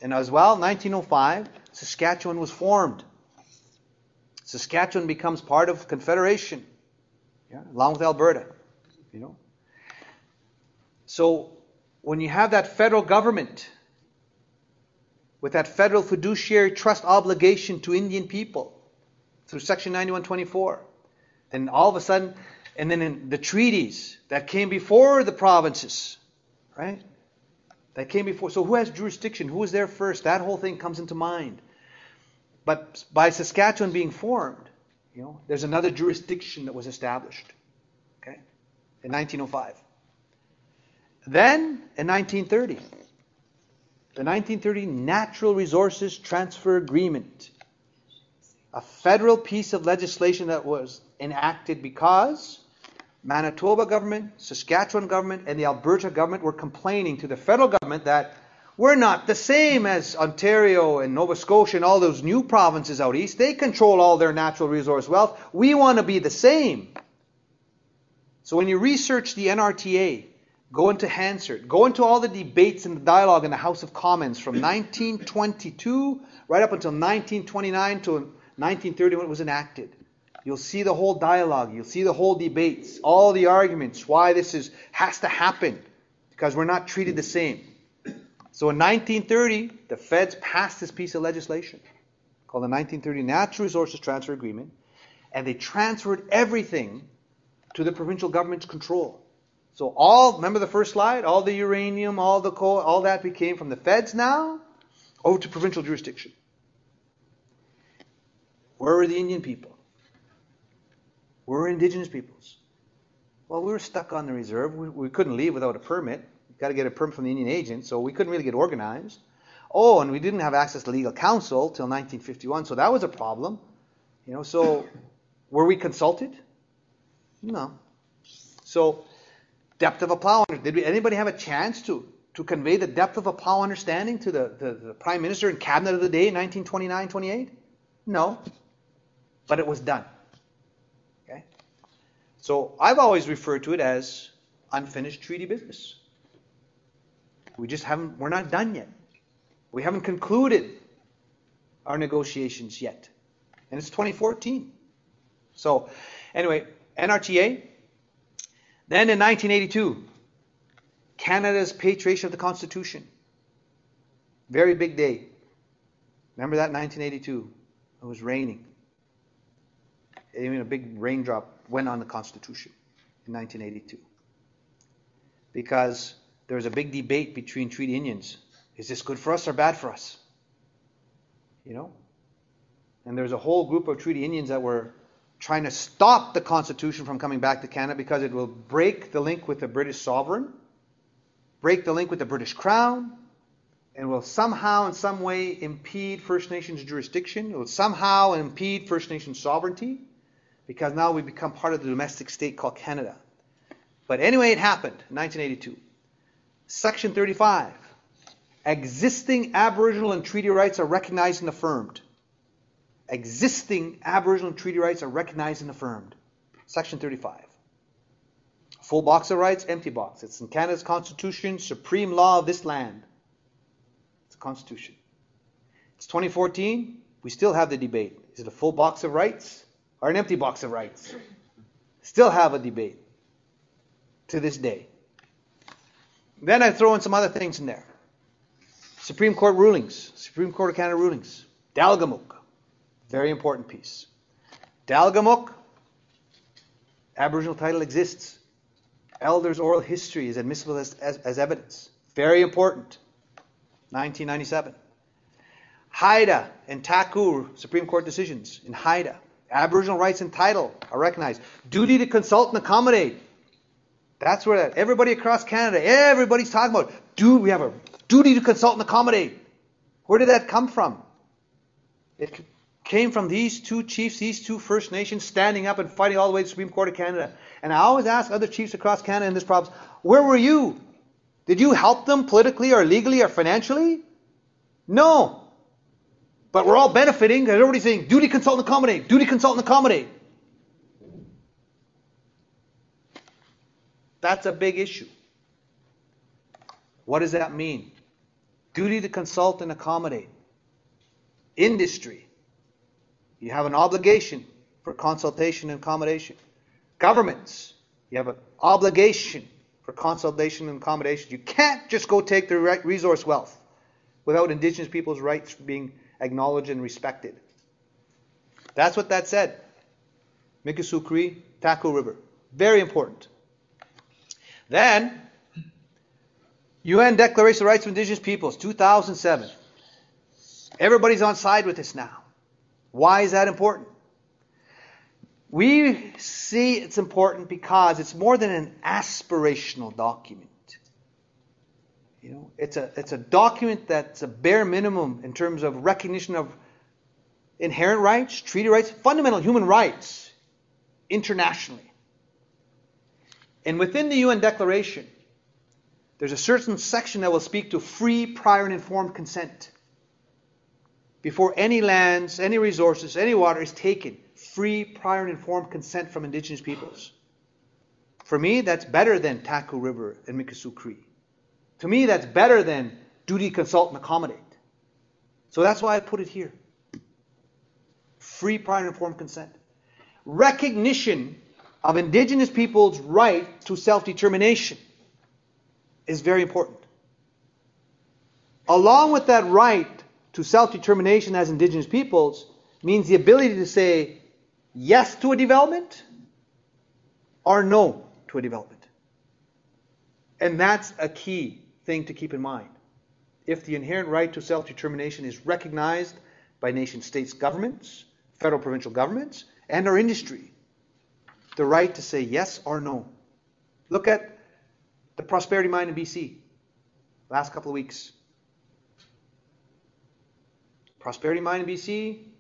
And as well, nineteen oh five, Saskatchewan was formed. Saskatchewan becomes part of Confederation, yeah, along with Alberta, you know. So when you have that federal government with that federal fiduciary trust obligation to Indian people through Section ninety-one twenty-four, then all of a sudden, and then in the treaties that came before the provinces, right? That came before. So who has jurisdiction? Who was there first? That whole thing comes into mind. But by Saskatchewan being formed, you know, there's another jurisdiction that was established, okay, in nineteen oh five. Then, in nineteen thirty, the nineteen thirty Natural Resources Transfer Agreement, a federal piece of legislation that was enacted because Manitoba government, Saskatchewan government, and the Alberta government were complaining to the federal government that we're not the same as Ontario and Nova Scotia and all those new provinces out east. They control all their natural resource wealth. We want to be the same. So when you research the N R T A, go into Hansard, go into all the debates and the dialogue in the House of Commons from nineteen twenty-two right up until nineteen twenty-nine to nineteen thirty when it was enacted. You'll see the whole dialogue. You'll see the whole debates, all the arguments, why this is has to happen, because we're not treated the same. So in nineteen thirty, the feds passed this piece of legislation called the nineteen thirty Natural Resources Transfer Agreement, and they transferred everything to the provincial government's control. So all, remember the first slide? All the uranium, all the coal, all that became from the feds now over to provincial jurisdiction. Where were the Indian people? Where were indigenous peoples? Well, we were stuck on the reserve. We, we couldn't leave without a permit. Got to get a permit from the Indian agent, so we couldn't really get organized. Oh, and we didn't have access to legal counsel till nineteen fifty-one, so that was a problem. You know, so were we consulted? No. So depth of a plow. Did we, anybody have a chance to to convey the depth of a plow understanding to the, the, the Prime Minister and Cabinet of the day in nineteen twenty-nine twenty-eight? No. But it was done. Okay. So I've always referred to it as unfinished treaty business. We just haven't, we're not done yet. We haven't concluded our negotiations yet. And it's twenty fourteen. So, anyway, N R T A. Then in nineteen eighty-two, Canada's patriation of the Constitution. Very big day. Remember that nineteen eighty-two? It was raining. Even a big raindrop went on the Constitution in nineteen eighty-two. Because there was a big debate between treaty Indians. Is this good for us or bad for us? You know? And there was a whole group of treaty Indians that were trying to stop the Constitution from coming back to Canada because it will break the link with the British sovereign, break the link with the British Crown, and will somehow in some way impede First Nations jurisdiction. It will somehow impede First Nations sovereignty because now we become part of the domestic state called Canada. But anyway, it happened in nineteen eighty-two. Section thirty-five, existing Aboriginal and treaty rights are recognized and affirmed. Existing Aboriginal and treaty rights are recognized and affirmed. Section thirty-five. Full box of rights, empty box. It's in Canada's Constitution, supreme law of this land. It's a Constitution. It's twenty fourteen. We still have the debate. Is it a full box of rights or an empty box of rights? Still have a debate to this day. Then I throw in some other things in there. Supreme Court rulings, Supreme Court of Canada rulings. Delgamuukw, very important piece. Delgamuukw, Aboriginal title exists. Elders' oral history is admissible as, as, as evidence. Very important. nineteen ninety-seven. Haida and Taku Supreme Court decisions in Haida. Aboriginal rights and title are recognized. Duty to consult and accommodate. That's where that, everybody across Canada, everybody's talking about, do we have a duty to consult and accommodate? Where did that come from? It came from these two chiefs, these two First Nations standing up and fighting all the way to the Supreme Court of Canada. And I always ask other chiefs across Canada in this province, where were you? Did you help them politically or legally or financially? No. But we're all benefiting because everybody's saying, duty, consult, and accommodate. Duty, consult, and accommodate. That's a big issue. What does that mean? Duty to consult and accommodate. Industry. You have an obligation for consultation and accommodation. Governments. You have an obligation for consultation and accommodation. You can't just go take the resource wealth without Indigenous people's rights being acknowledged and respected. That's what that said. Mikisew Cree, Taku River. Very important. Then, U N Declaration of Rights of Indigenous Peoples, two thousand seven. Everybody's on side with this now. Why is that important? We see it's important because it's more than an aspirational document. You know, it's a it's a document that's a bare minimum in terms of recognition of inherent rights, treaty rights, fundamental human rights internationally. And within the U N Declaration, there's a certain section that will speak to free, prior, and informed consent. Before any lands, any resources, any water is taken, free, prior, and informed consent from Indigenous peoples. For me, that's better than Taku River and Mikisew Cree. To me, that's better than duty, consult, and accommodate. So that's why I put it here. Free, prior, and informed consent. Recognition of Indigenous people's right to self-determination is very important. Along with that right to self-determination as Indigenous peoples means the ability to say yes to a development or no to a development. And that's a key thing to keep in mind. If the inherent right to self-determination is recognized by nation states governments, federal provincial governments, and our industry, the right to say yes or no. Look at the Prosperity Mine in B C, last couple of weeks. Prosperity Mine in B C,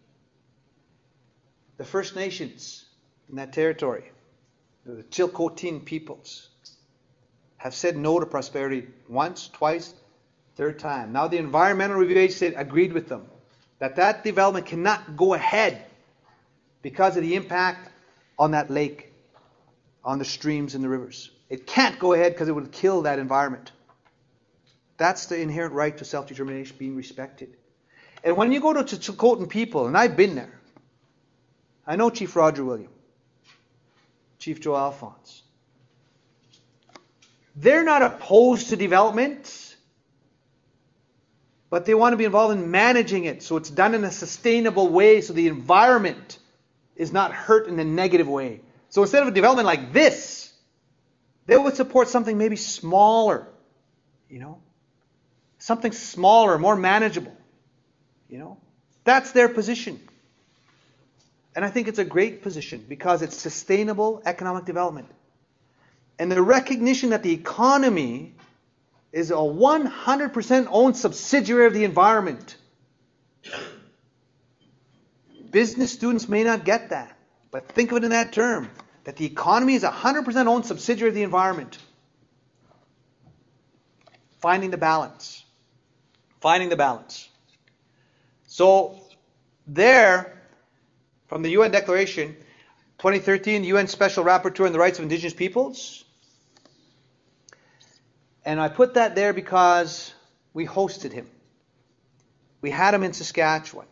the First Nations in that territory, the Tsilhqot'in peoples, have said no to Prosperity once, twice, third time. Now the Environmental Review Agency agreed with them that that development cannot go ahead because of the impact on that lake, on the streams and the rivers. It can't go ahead because it would kill that environment. That's the inherent right to self-determination being respected. And when you go to Tsilhqot'in people, and I've been there, I know Chief Roger William, Chief Joe Alphonse. They're not opposed to development, but they want to be involved in managing it so it's done in a sustainable way so the environment is not hurt in a negative way. So instead of a development like this, they would support something maybe smaller, you know, something smaller, more manageable, you know. That's their position. And I think it's a great position because it's sustainable economic development. And the recognition that the economy is a one hundred percent owned subsidiary of the environment. Business students may not get that, but think of it in that term, that the economy is a one hundred percent owned subsidiary of the environment. Finding the balance. Finding the balance. So there, from the U N Declaration, twenty thirteen, U N Special Rapporteur on the Rights of Indigenous Peoples. And I put that there because we hosted him. We had him in Saskatchewan.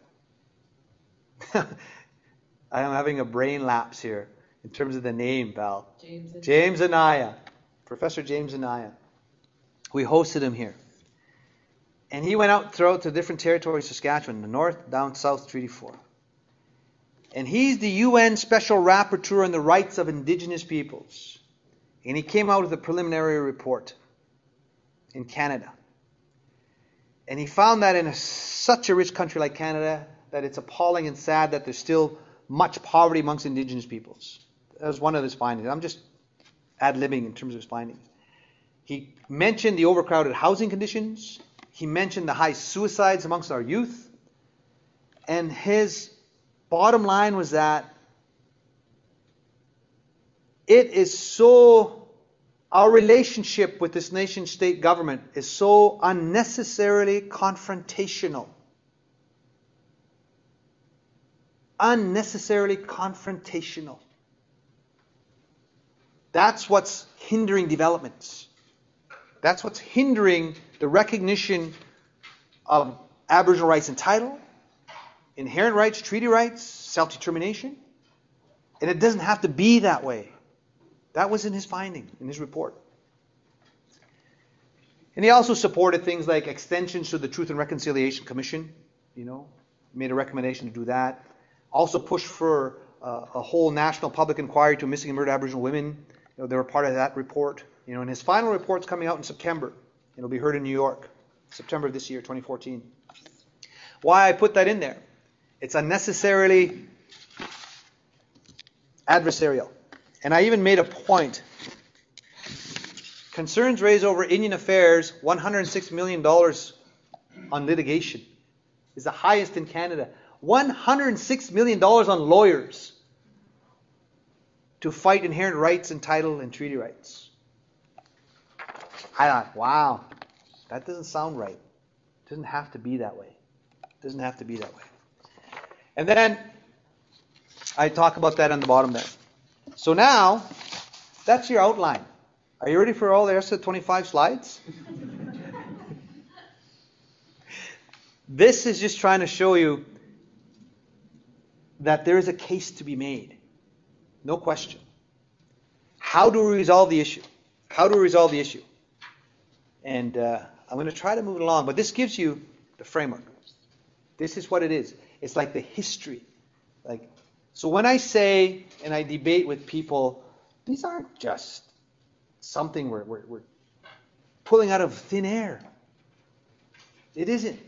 I'm having a brain lapse here in terms of the name, Val. James, James Anaya. Professor James Anaya. We hosted him here. And he went out throughout the different territories of Saskatchewan, the north, down, south, Treaty four. And he's the U N Special Rapporteur on the Rights of Indigenous Peoples. And he came out with a preliminary report in Canada. And he found that in a, such a rich country like Canada, that it's appalling and sad that there's still much poverty amongst Indigenous peoples. That was one of his findings. I'm just ad-libbing in terms of his findings. He mentioned the overcrowded housing conditions. He mentioned the high suicides amongst our youth. And his bottom line was that it is so, our relationship with this nation-state government is so unnecessarily confrontational. Unnecessarily confrontational. That's what's hindering developments. That's what's hindering the recognition of Aboriginal rights and title, inherent rights, treaty rights, self-determination. And it doesn't have to be that way. That was in his finding, in his report. And he also supported things like extensions to the Truth and Reconciliation Commission. You know, made a recommendation to do that. Also pushed for uh, a whole national public inquiry to missing and murdered Aboriginal women. You know, they were part of that report. You know, and his final report's coming out in September. It'll be heard in New York, September of this year, twenty fourteen. Why I put that in there? It's unnecessarily adversarial. And I even made a point. Concerns raised over Indian affairs, one hundred six million dollars on litigation, is the highest in Canada. one hundred six million dollars on lawyers to fight inherent rights and title and treaty rights. I thought, wow, that doesn't sound right. It doesn't have to be that way. It doesn't have to be that way. And then I talk about that on the bottom there. So now, that's your outline. Are you ready for all the rest of the twenty-five slides? This is just trying to show you that there is a case to be made. No question. How do we resolve the issue? How do we resolve the issue? And uh, I'm going to try to move along, but this gives you the framework. This is what it is. It's like the history. Like, so when I say and I debate with people, these aren't just something we're, we're, we're pulling out of thin air. It isn't.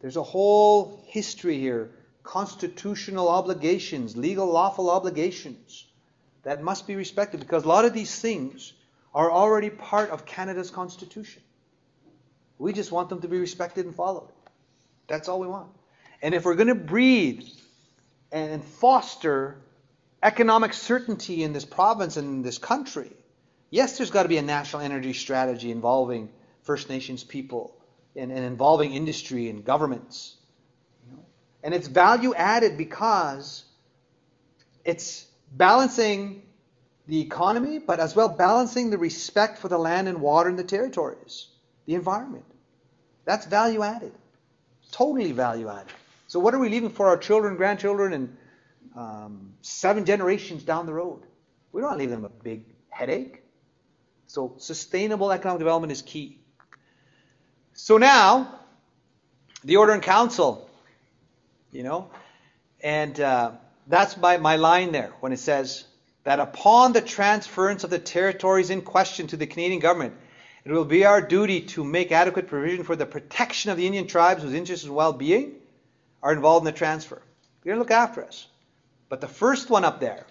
There's a whole history here, constitutional obligations, legal, lawful obligations that must be respected because a lot of these things are already part of Canada's Constitution. We just want them to be respected and followed. That's all we want. And if we're going to breathe and foster economic certainty in this province and in this country, yes, there's got to be a national energy strategy involving First Nations people and, and involving industry and governments. And it's value added because it's balancing the economy, but as well balancing the respect for the land and water and the territories, the environment. That's value added. Totally value added. So what are we leaving for our children, grandchildren, and um, seven generations down the road? We don't want to leave them a big headache. So sustainable economic development is key. So now, the Order and Council, you know, and uh, that's my, my line there when it says that upon the transference of the territories in question to the Canadian government, it will be our duty to make adequate provision for the protection of the Indian tribes whose interests and well-being are involved in the transfer. They're going to look after us. But the first one up there,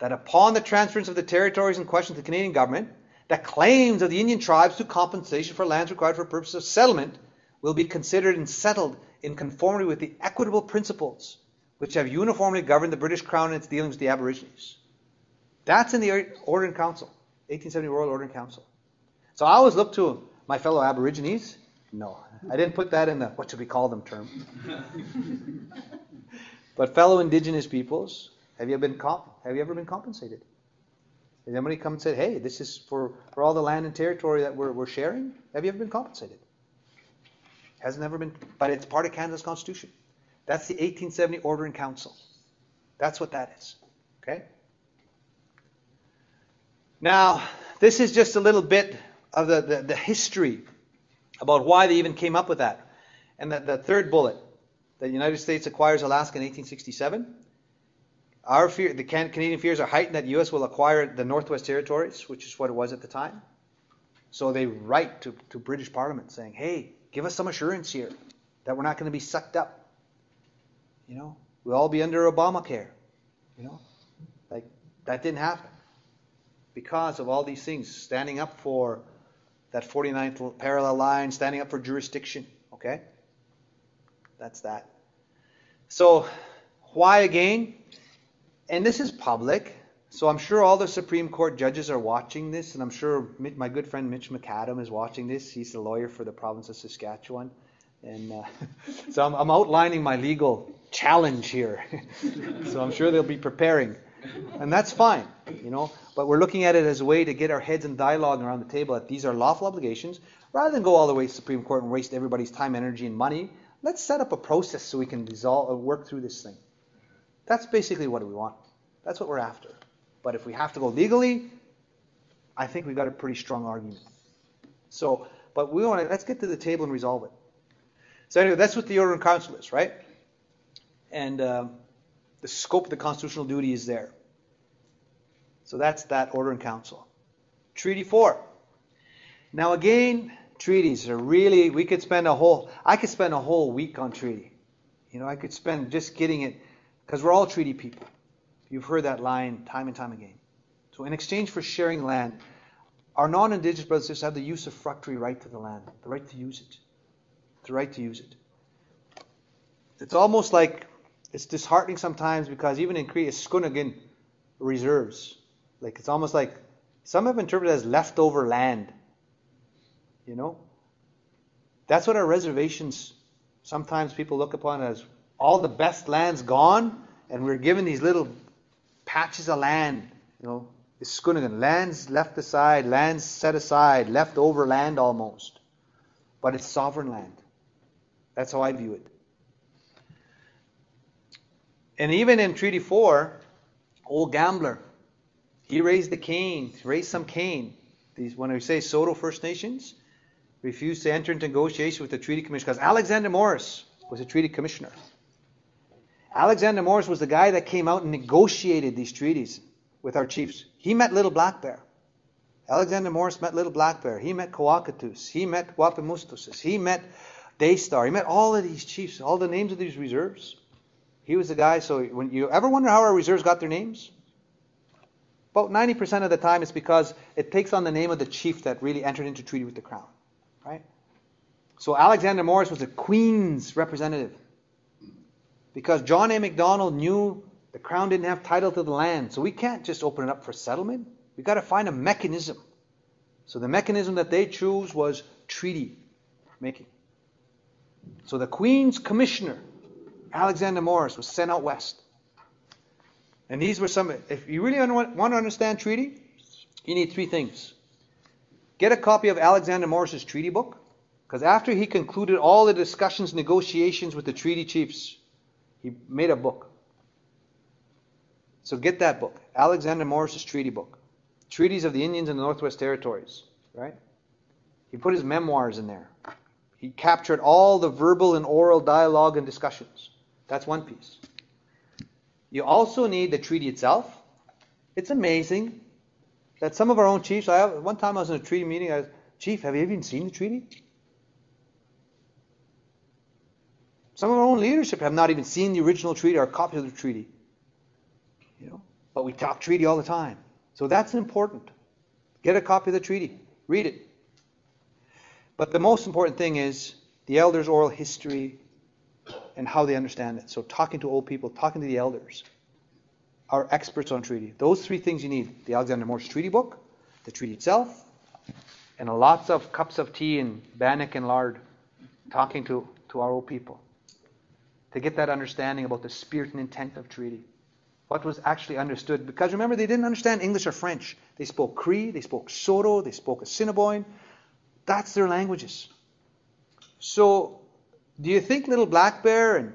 that upon the transference of the territories in question to the Canadian government, the claims of the Indian tribes to compensation for lands required for purposes of settlement will be considered and settled in conformity with the equitable principles which have uniformly governed the British Crown in its dealings with the Aborigines. That's in the Order and Council, eighteen seventy Royal Order and Council. So I always look to my fellow Aborigines. No, I didn't put that in the, what should we call them, term. But fellow Indigenous peoples, have you been comp- have you ever been compensated? Has anybody come and said, hey, this is for, for all the land and territory that we're, we're sharing? Have you ever been compensated? Hasn't ever been, but it's part of Canada's Constitution. That's the eighteen seventy Order and Council. That's what that is, okay? Now, this is just a little bit of the, the, the history about why they even came up with that. And the, the third bullet, the United States acquires Alaska in eighteen sixty-seven. Our fear, the can, Canadian fears are heightened that the U S will acquire the Northwest Territories, which is what it was at the time. So they write to, to British Parliament saying, hey, give us some assurance here that we're not going to be sucked up. You know, we'll all be under Obamacare. You know, like that didn't happen because of all these things, standing up for that forty-ninth parallel line, standing up for jurisdiction. Okay, that's that. So why again? And this is public, so I'm sure all the Supreme Court judges are watching this, and I'm sure my good friend Mitch McAdam is watching this. He's the lawyer for the province of Saskatchewan. And uh, so I'm, I'm outlining my legal challenge here. So I'm sure they'll be preparing. And that's fine, you know. But we're looking at it as a way to get our heads in dialogue around the table that these are lawful obligations. Rather than go all the way to the Supreme Court and waste everybody's time, energy, and money, let's set up a process so we can resolve, work through this thing. That's basically what we want. That's what we're after. But if we have to go legally, I think we've got a pretty strong argument. So, but we want to, let's get to the table and resolve it. So anyway, that's what the Order and Council is, right? And um, the scope of the constitutional duty is there. So that's that Order and Council. Treaty four. Now again, treaties are really, we could spend a whole, I could spend a whole week on treaty. You know, I could spend just getting it, because we're all treaty people. You've heard that line time and time again. So in exchange for sharing land, our non-Indigenous brothers and sisters have the usufructuary right to the land, the right to use it. The right to use it. It's almost like it's disheartening sometimes because even in Cree, it's Skunagin reserves. Like it's almost like some have interpreted it as leftover land. You know? That's what our reservations, sometimes people look upon as all the best land's gone, and we're given these little patches of land. You know, it's Skunagin. Land's left aside, land's set aside, leftover land almost. But it's sovereign land. That's how I view it. And even in Treaty four, old gambler, he raised the cane, raised some cane. These, when we say Soto First Nations, refused to enter into negotiation with the Treaty Commission because Alexander Morris was a Treaty Commissioner. Alexander Morris was the guy that came out and negotiated these treaties with our chiefs. He met Little Black Bear. Alexander Morris met Little Black Bear. He met Coacatus. He met Wapimustosis. He met Daystar. He met all of these chiefs, all the names of these reserves. He was the guy, so when you ever wonder how our reserves got their names? About ninety percent of the time it's because it takes on the name of the chief that really entered into treaty with the crown, right? So Alexander Morris was the Queen's representative because John A. Macdonald knew the crown didn't have title to the land, so we can't just open it up for settlement. We've got to find a mechanism. So the mechanism that they chose was treaty making. So the Queen's Commissioner, Alexander Morris, was sent out west. And these were some, if you really want to understand treaty, you need three things. Get a copy of Alexander Morris's treaty book, because after he concluded all the discussions, negotiations with the treaty chiefs, he made a book. So get that book, Alexander Morris's treaty book. Treaties of the Indians in the Northwest Territories, right? He put his memoirs in there. He captured all the verbal and oral dialogue and discussions. That's one piece. You also need the treaty itself. It's amazing that some of our own chiefs, I have, one time I was in a treaty meeting, I was, Chief, have you even seen the treaty? Some of our own leadership have not even seen the original treaty or a copy of the treaty. You know, but we talk treaty all the time. So that's important. Get a copy of the treaty. Read it. But the most important thing is the elders' oral history and how they understand it. So talking to old people, talking to the elders, are experts on treaty. Those three things you need. The Alexander Morris treaty book, the treaty itself, and lots of cups of tea and bannock and lard, talking to, to our old people to get that understanding about the spirit and intent of treaty. What was actually understood. Because remember, they didn't understand English or French. They spoke Cree, they spoke Soto, they spoke Assiniboine. That's their languages. So, do you think Little Black Bear and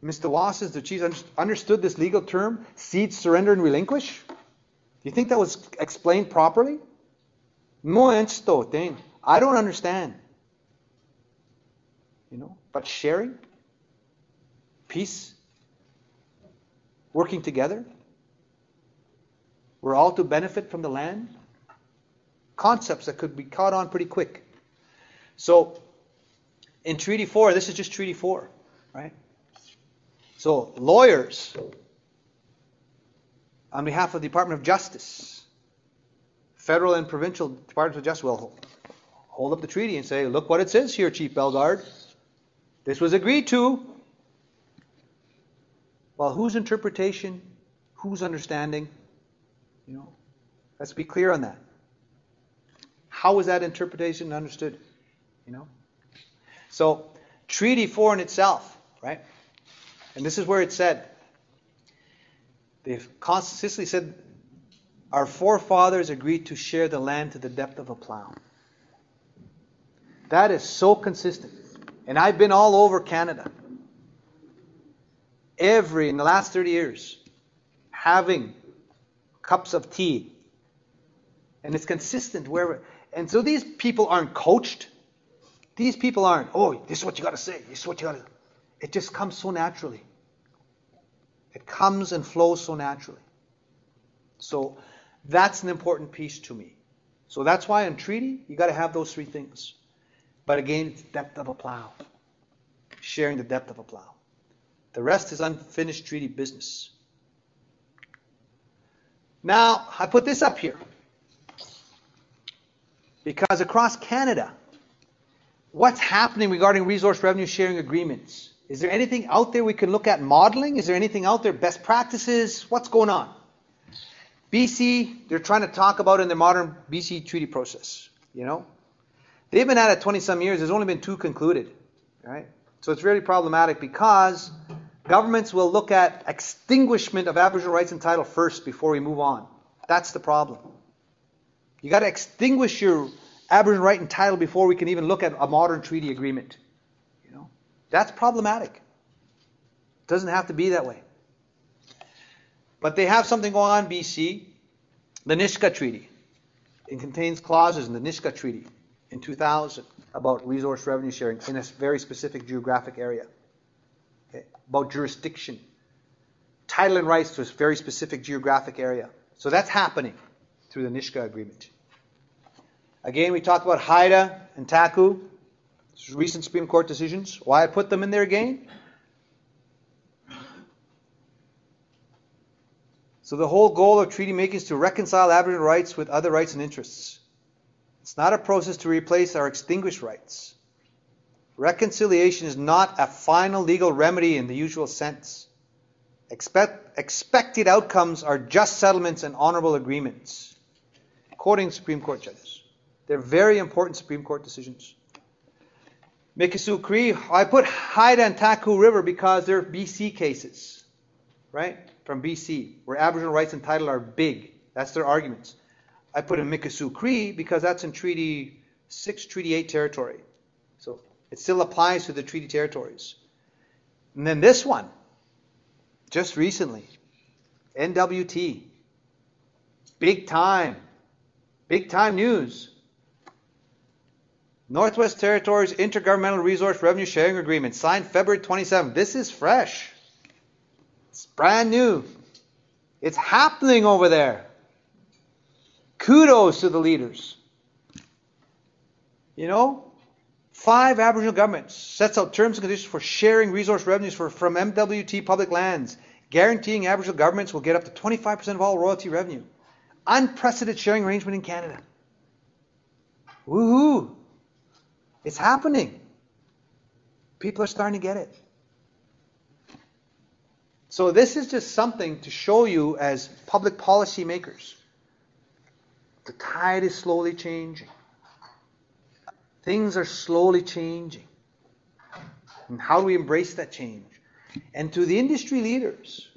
Mister Wasses, the chiefs, un understood this legal term, cede, surrender, and relinquish? Do you think that was explained properly? No ento thing. I don't understand. You know, but sharing, peace, working together, we're all to benefit from the land. Concepts that could be caught on pretty quick. So in Treaty four, this is just Treaty four, right? So lawyers, on behalf of the Department of Justice, federal and provincial Departments of Justice will hold up the treaty and say, look what it says here, Chief Bellegarde. This was agreed to. Well, whose interpretation, whose understanding? You know, let's be clear on that. How was that interpretation understood? You know, so Treaty four in itself, right? And this is where it said, they've consistently said, our forefathers agreed to share the land to the depth of a plow. That is so consistent. And I've been all over Canada. Every, in the last thirty years, having cups of tea. And it's consistent wherever. And so these people aren't coached. These people aren't, oh, this is what you got to say. This is what you got to do. It just comes so naturally. It comes and flows so naturally. So that's an important piece to me. So that's why in treaty, you got to have those three things. But again, it's depth of a plow. Sharing the depth of a plow. The rest is unfinished treaty business. Now, I put this up here. Because across Canada, what's happening regarding resource revenue sharing agreements? Is there anything out there we can look at modeling? Is there anything out there, best practices? What's going on? B C, they're trying to talk about in their modern B C treaty process, you know? They've been at it twenty some years. There's only been two concluded, right? So it's really problematic because governments will look at extinguishment of Aboriginal rights and title first before we move on. That's the problem. You got to extinguish your Aboriginal right and title before we can even look at a modern treaty agreement. You know, that's problematic. It doesn't have to be that way. But they have something going on in B C, the Nishka Treaty. It contains clauses in the Nishka Treaty. In two thousand, about resource revenue sharing in a very specific geographic area, okay? About jurisdiction, title and rights to a very specific geographic area. So that's happening through the Nishka agreement. Again, we talked about Haida and Taku, recent Supreme Court decisions. Why I put them in there again? So the whole goal of treaty making is to reconcile Aboriginal rights with other rights and interests. It's not a process to replace our extinguished rights. Reconciliation is not a final legal remedy in the usual sense. Expect, expected outcomes are just settlements and honorable agreements. Quoting Supreme Court judges. They're very important Supreme Court decisions. Mikisew Cree, I put Haida and Taku River because they're B C cases, right? From B C, where Aboriginal rights and title are big. That's their arguments. I put in Mikisew Cree because that's in Treaty six, Treaty eight territory. So it still applies to the treaty territories. And then this one, just recently, N W T. Big time. Big time news. Northwest Territories Intergovernmental Resource Revenue Sharing Agreement, signed February twenty-seventh. This is fresh. It's brand new. It's happening over there. Kudos to the leaders. You know, five Aboriginal governments sets out terms and conditions for sharing resource revenues for, from M W T public lands, guaranteeing Aboriginal governments will get up to twenty-five percent of all royalty revenue. Unprecedented sharing arrangement in Canada. Woohoo! It's happening. People are starting to get it. So this is just something to show you as public policy makers. The tide is slowly changing. Things are slowly changing. And how do we embrace that change? And to the industry leaders,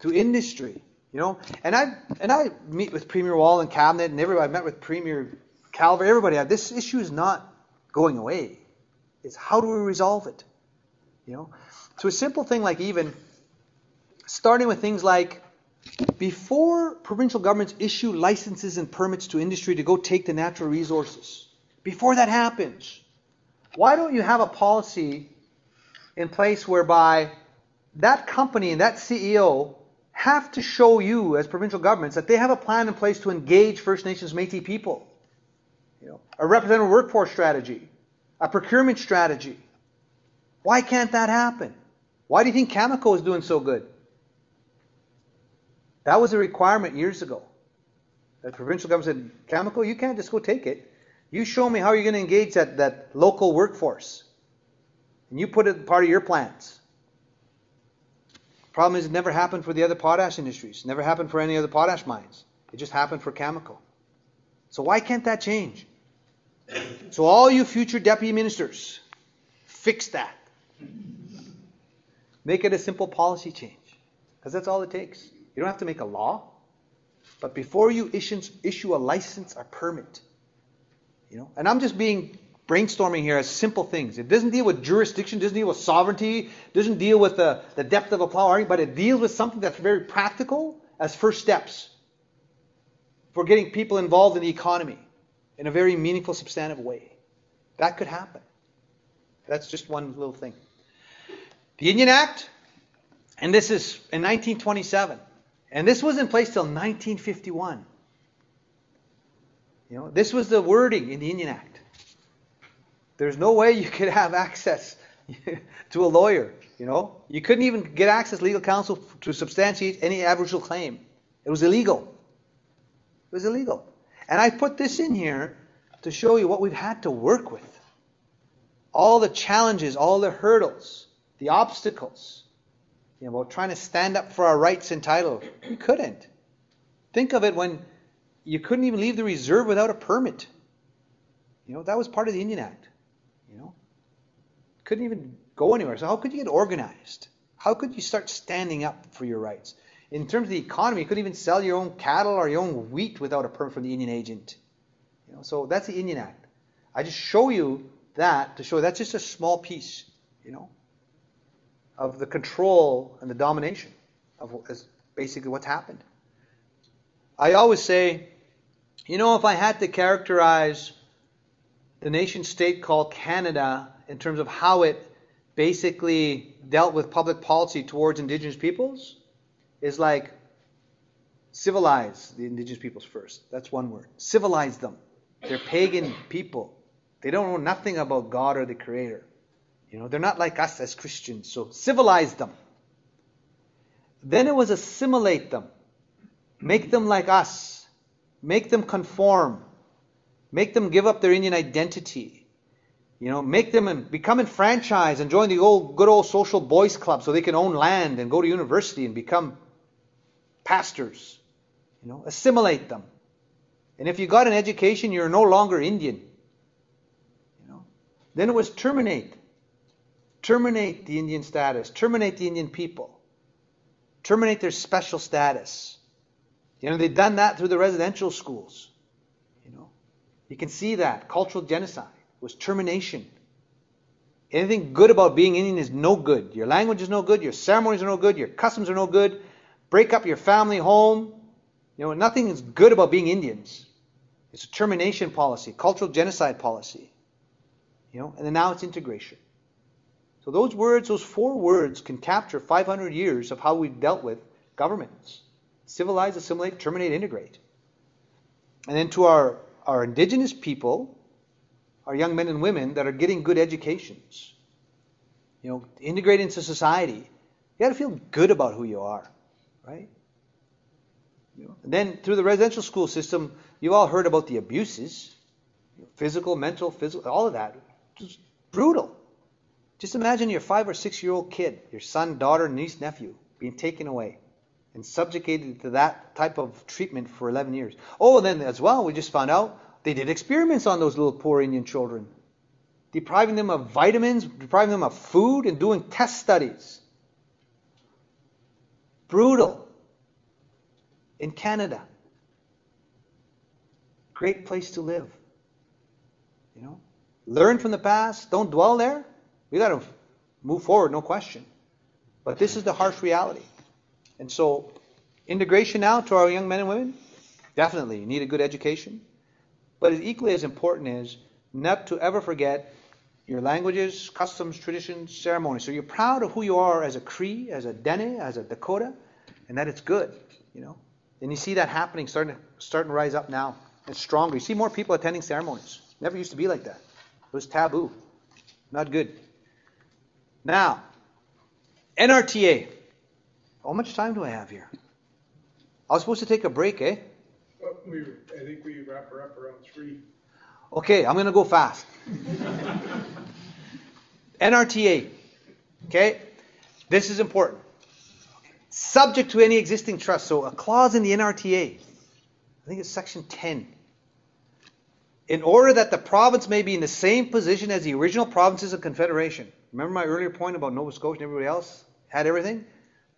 to industry, you know, and I and I meet with Premier Wall and Cabinet and everybody. I've met with Premier Calvert, everybody. This issue is not going away. It's how do we resolve it? You know, so a simple thing like even starting with things like Before provincial governments issue licenses and permits to industry to go take the natural resources, before that happens, why don't you have a policy in place whereby that company and that C E O have to show you as provincial governments that they have a plan in place to engage First Nations Métis people? You know, a representative workforce strategy, a procurement strategy. Why can't that happen? Why do you think Cameco is doing so good? That was a requirement years ago. The provincial government said, Cameco, you can't just go take it. You show me how you're going to engage that, that local workforce. And you put it part of your plans. Problem is, it never happened for the other potash industries. It never happened for any other potash mines. It just happened for Cameco. So why can't that change? So all you future deputy ministers, fix that. Make it a simple policy change. Because that's all it takes. You don't have to make a law. But before you issue, issue a license or permit, you know, and I'm just being brainstorming here as simple things. It doesn't deal with jurisdiction, doesn't deal with sovereignty, doesn't deal with the, the depth of a plow argument, but it deals with something that's very practical as first steps for getting people involved in the economy in a very meaningful, substantive way. That could happen. That's just one little thing. The Indian Act, and this is in nineteen twenty-seven, and this was in place till nineteen fifty-one. You know, this was the wording in the Indian Act. There's no way you could have access to a lawyer. You know, you couldn't even get access to legal counsel to substantiate any Aboriginal claim. It was illegal. It was illegal. And I put this in here to show you what we've had to work with. All the challenges, all the hurdles, the obstacles. You know, about trying to stand up for our rights and title. You couldn't. Think of it when you couldn't even leave the reserve without a permit. You know, that was part of the Indian Act. You know, couldn't even go anywhere. So how could you get organized? How could you start standing up for your rights? In terms of the economy, you couldn't even sell your own cattle or your own wheat without a permit from the Indian agent. You know, so that's the Indian Act. I just show you that to show that's just a small piece, you know, of the control and the domination of basically what's happened. I always say, you know, if I had to characterize the nation-state called Canada in terms of how it basically dealt with public policy towards Indigenous peoples, is like civilize the Indigenous peoples first. That's one word. Civilize them. They're pagan people. They don't know nothing about God or the Creator. You know, they're not like us as Christians. So civilize them. Then it was assimilate them. Make them like us. Make them conform. Make them give up their Indian identity. You know, make them become enfranchised and join the old, good old social boys club so they can own land and go to university and become pastors. You know, assimilate them. And if you got an education, you're no longer Indian. You know, then it was terminate. Terminate the Indian status. Terminate the Indian people. Terminate their special status. You know, they've done that through the residential schools. You know, you can see that. Cultural genocide was termination. Anything good about being Indian is no good. Your language is no good. Your ceremonies are no good. Your customs are no good. Break up your family home. You know, nothing is good about being Indians. It's a termination policy, cultural genocide policy. You know, and then now it's integration. So those words, those four words can capture five hundred years of how we've dealt with governments. Civilize, assimilate, terminate, integrate. And then to our, our indigenous people, our young men and women that are getting good educations, you know, integrate into society. You got to feel good about who you are, right? You know, and then through the residential school system, you've all heard about the abuses, you know, physical, mental, physical, all of that. Just brutal. Just imagine your five or six-year-old kid, your son, daughter, niece, nephew, being taken away and subjugated to that type of treatment for eleven years. Oh, and then as well, we just found out they did experiments on those little poor Indian children, depriving them of vitamins, depriving them of food, and doing test studies. Brutal. In Canada. Great place to live. You know, learn from the past, don't dwell there. We got to move forward, no question. But this is the harsh reality. And so Integration now to our young men and women? Definitely, you need a good education. But equally as important is not to ever forget your languages, customs, traditions, ceremonies. So you're proud of who you are as a Cree, as a Dene, as a Dakota, and that it's good, you know. And you see that happening, starting to, starting to rise up now. It's stronger. You see more people attending ceremonies. Never used to be like that. It was taboo. Not good. Now, N R T A. How much time do I have here? I was supposed to take a break, eh? Well, we, I think we wrap her up around three. Okay, I'm going to go fast. N R T A. Okay? This is important. Subject to any existing trust. So a clause in the N R T A. I think it's section ten. In order that the province may be in the same position as the original provinces of Confederation. Remember my earlier point about Nova Scotia and everybody else had everything?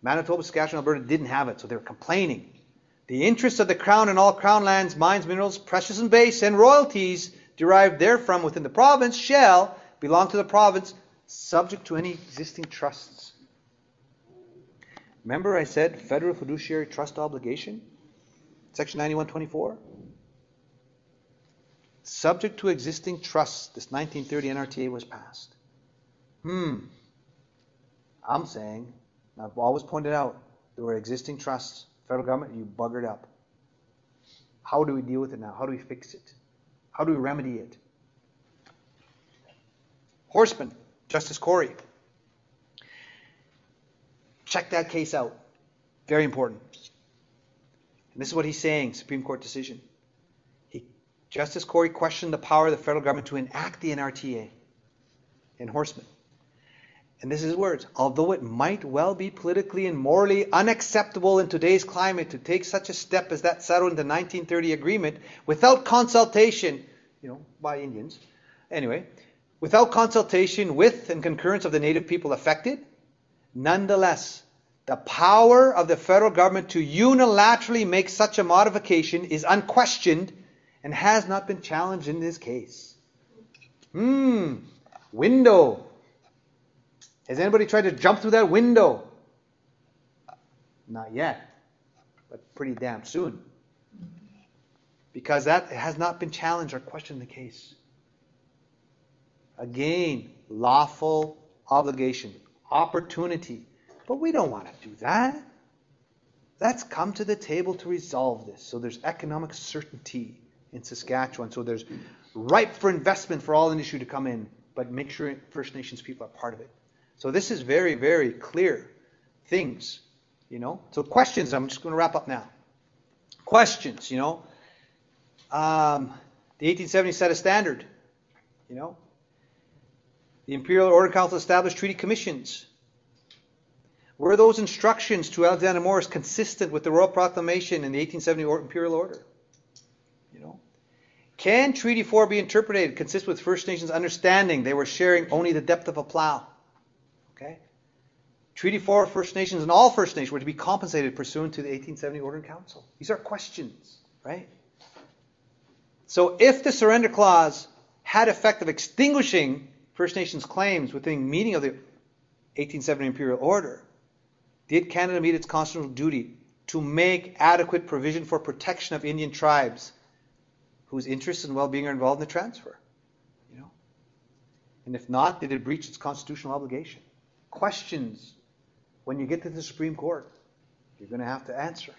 Manitoba, Saskatchewan, Alberta didn't have it, so they were complaining. The interests of the Crown and all Crown lands, mines, minerals, precious and base, and royalties derived therefrom within the province shall belong to the province, subject to any existing trusts. Remember I said Federal Fiduciary Trust Obligation? section ninety-one twenty-four. Subject to existing trusts, this nineteen thirty N R T A was passed. Hmm. I'm saying, and I've always pointed out, there were existing trusts. Federal government, you buggered up. How do we deal with it now? How do we fix it? How do we remedy it? Horseman, Justice Corey. Check that case out. Very important. And this is what he's saying, Supreme Court decision. He, Justice Corey questioned the power of the federal government to enact the N R T A in Horseman. And this is his words. Although it might well be politically and morally unacceptable in today's climate to take such a step as that settled in the nineteen thirty agreement without consultation, you know, by Indians, anyway, without consultation with and concurrence of the native people affected, nonetheless, the power of the federal government to unilaterally make such a modification is unquestioned and has not been challenged in this case. Hmm, window. Has anybody tried to jump through that window? Not yet, but pretty damn soon. Because that has not been challenged or questioned the case. Again, lawful obligation, opportunity. But we don't want to do that. Let's come to the table to resolve this. So there's economic certainty in Saskatchewan. So there's ripe for investment for all industry to come in, but make sure First Nations people are part of it. So this is very, very clear things, you know. So questions, I'm just going to wrap up now. Questions, you know. Um, the eighteen seventies set a standard, you know. The Imperial Order and Council established treaty commissions. Were those instructions to Alexander Morris consistent with the Royal Proclamation and the eighteen seventy Imperial Order? You know. Can Treaty four be interpreted consistent with First Nations understanding they were sharing only the depth of a plow? Okay. Treaty four, First Nations and all First Nations were to be compensated pursuant to the eighteen seventy Order and Council. These are questions, right? So if the surrender clause had effect of extinguishing First Nations claims within meaning of the eighteen seventy Imperial Order, did Canada meet its constitutional duty to make adequate provision for protection of Indian tribes whose interests and well-being are involved in the transfer? You know? And if not, did it breach its constitutional obligation? Questions, when you get to the Supreme Court, you're going to have to answer.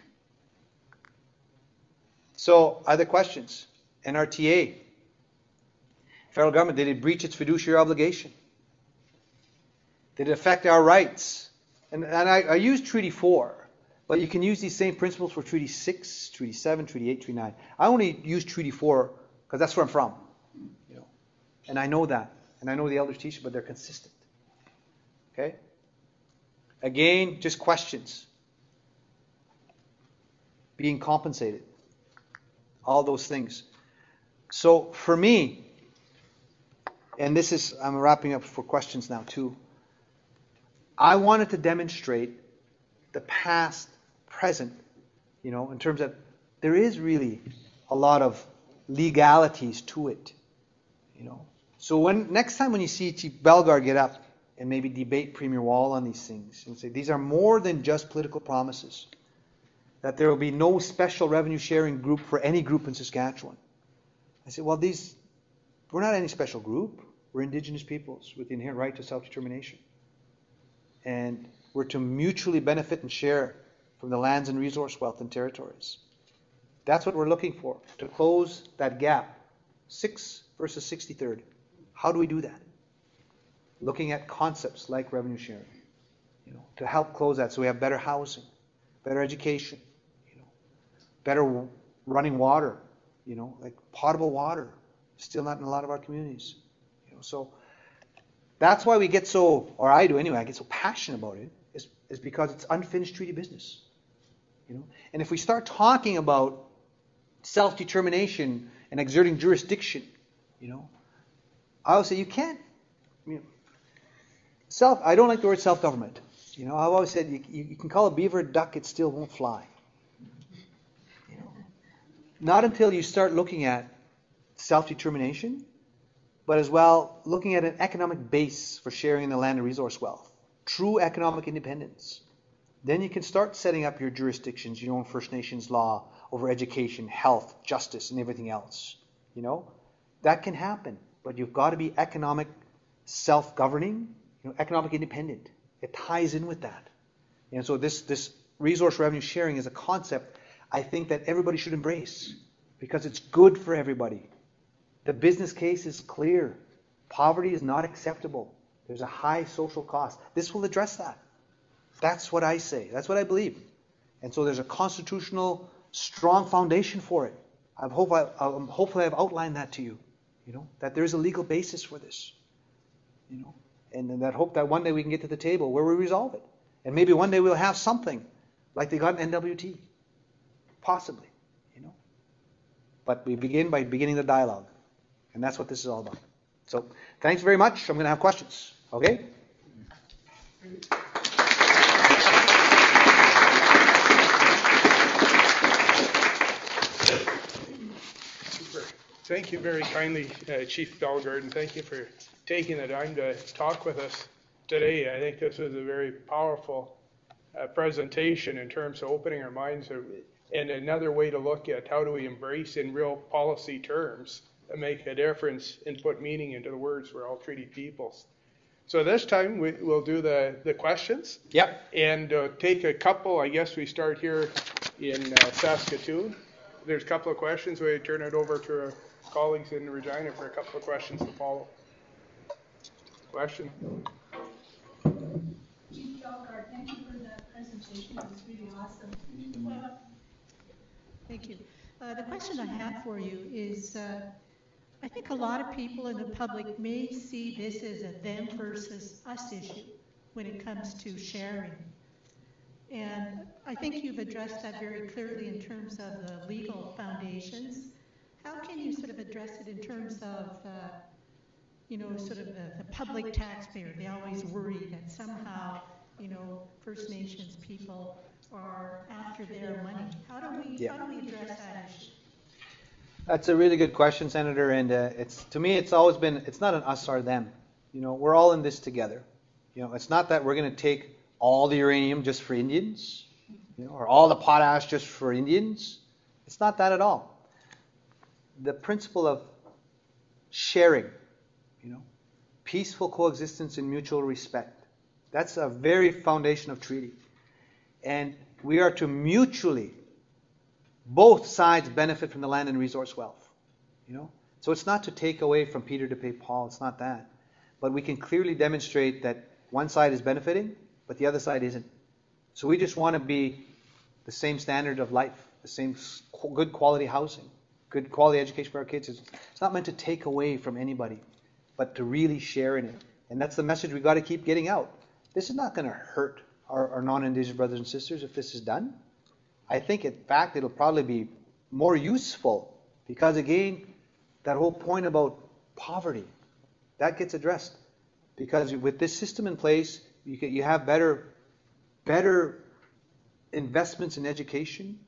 So, other questions? N R T A. Federal government, did it breach its fiduciary obligation? Did it affect our rights? And, and I, I use Treaty four, but you can use these same principles for Treaty six, Treaty seven, Treaty eight, Treaty nine. I only use Treaty four because that's where I'm from. You know, and I know that. And I know the elders teach it, but they're consistent. Okay? Again, just questions. Being compensated. All those things. So for me, and this is, I'm wrapping up for questions now too. I wanted to demonstrate the past, present, you know, in terms of there is really a lot of legalities to it, you know. So when next time when you see Chief Bellegarde get up, and maybe debate Premier Wall on these things and say, these are more than just political promises. that there will be no special revenue sharing group for any group in Saskatchewan. I said, well, these, we're not any special group. We're Indigenous peoples with the inherent right to self-determination. And we're to mutually benefit and share from the lands and resource wealth and territories. That's what we're looking for, to close that gap. six versus sixty-third. How do we do that? Looking at concepts like revenue sharing, you know, to help close that so we have better housing, better education, you know, better running water, you know, like potable water, still not in a lot of our communities. You know, so that's why we get so, or I do anyway, I get so passionate about it, is, is because it's unfinished treaty business. You know? And if we start talking about self-determination and exerting jurisdiction, you know, I always say you can't, you know, self, I don't like the word self-government. You know, I've always said you, you can call a beaver a duck, it still won't fly. You know? Not until you start looking at self-determination, but as well looking at an economic base for sharing the land and resource wealth, true economic independence. Then you can start setting up your jurisdictions, you know, in First Nations law, over education, health, justice, and everything else. You know, that can happen, but you've got to be economic self-governing, you know, economic independent. It ties in with that. And so this, this resource revenue sharing is a concept I think that everybody should embrace because it's good for everybody. The business case is clear. Poverty is not acceptable. There's a high social cost. This will address that. That's what I say. That's what I believe. And so there's a constitutional strong foundation for it. I hope I, um, hopefully I've outlined that to you, you know, that there is a legal basis for this, you know, and then that hope that one day we can get to the table where we resolve it. And maybe one day we'll have something like they got in N W T, possibly, you know. But we begin by beginning the dialogue, and that's what this is all about. So thanks very much. I'm going to have questions, okay? Thank you very kindly, uh, Chief Bellegarde, and thank you for taking the time to talk with us today. I think this was a very powerful uh, presentation in terms of opening our minds of, and another way to look at how do we embrace in real policy terms and make a difference and put meaning into the words for all treaty peoples. So this time we, we'll do the, the questions. Yep. And uh, take a couple. I guess we start here in uh, Saskatoon. There's a couple of questions. We turn it over to our colleagues in Regina for a couple of questions to follow. Question. Chief Bellegarde, thank you for the presentation. It was really awesome. Thank you. Uh, the question I have for you is, uh, I think a lot of people in the public may see this as a them versus us issue when it comes to sharing. And I think you've addressed that very clearly in terms of the legal foundations. How can you sort of address it in terms of, uh, you know, sort of the, the public taxpayer? They always worry that somehow, you know, First Nations people are after their money. How do we, yeah. how do we address that issue? That's a really good question, Senator. And uh, it's to me, it's always been, it's not an us or them. You know, we're all in this together. You know, it's not that we're going to take all the uranium just for Indians, you know, or all the potash just for Indians. It's not that at all. The principle of sharing, you know, peaceful coexistence and mutual respect, that's a very foundation of treaty. And we are to mutually, both sides benefit from the land and resource wealth, you know. So it's not to take away from Peter to pay Paul, it's not that. But we can clearly demonstrate that one side is benefiting, but the other side isn't. So we just want to be the same standard of life, the same good quality housing, good quality education for our kids. It's not meant to take away from anybody, but to really share in it. And that's the message we've got to keep getting out. This is not going to hurt our, our non-Indigenous brothers and sisters if this is done. I think, in fact, it'll probably be more useful because, again, that whole point about poverty, that gets addressed. Because with this system in place, You, can, you have better, better investments in education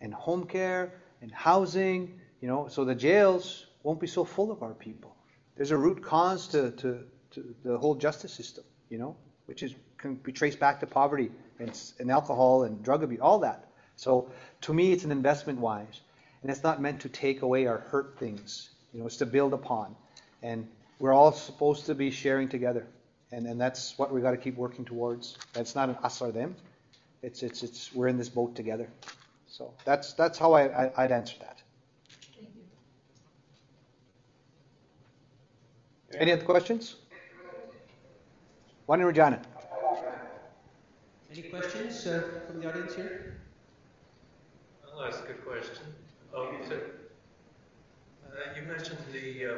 and home care and housing, you know, so the jails won't be so full of our people. There's a root cause to, to, to the whole justice system, you know, which is, can be traced back to poverty and, and alcohol and drug abuse, all that. So to me, it's an investment wise, and it's not meant to take away or hurt things. You know, it's to build upon, and we're all supposed to be sharing together, and and that's what we got to keep working towards. That's not an us or them. It's it's it's we're in this boat together. So that's that's how I, I I'd answer that. Thank you. Yeah. Any other questions? One in Regina. Any questions uh, from the audience here? I'll ask a question. Um, so, uh, you mentioned the uh,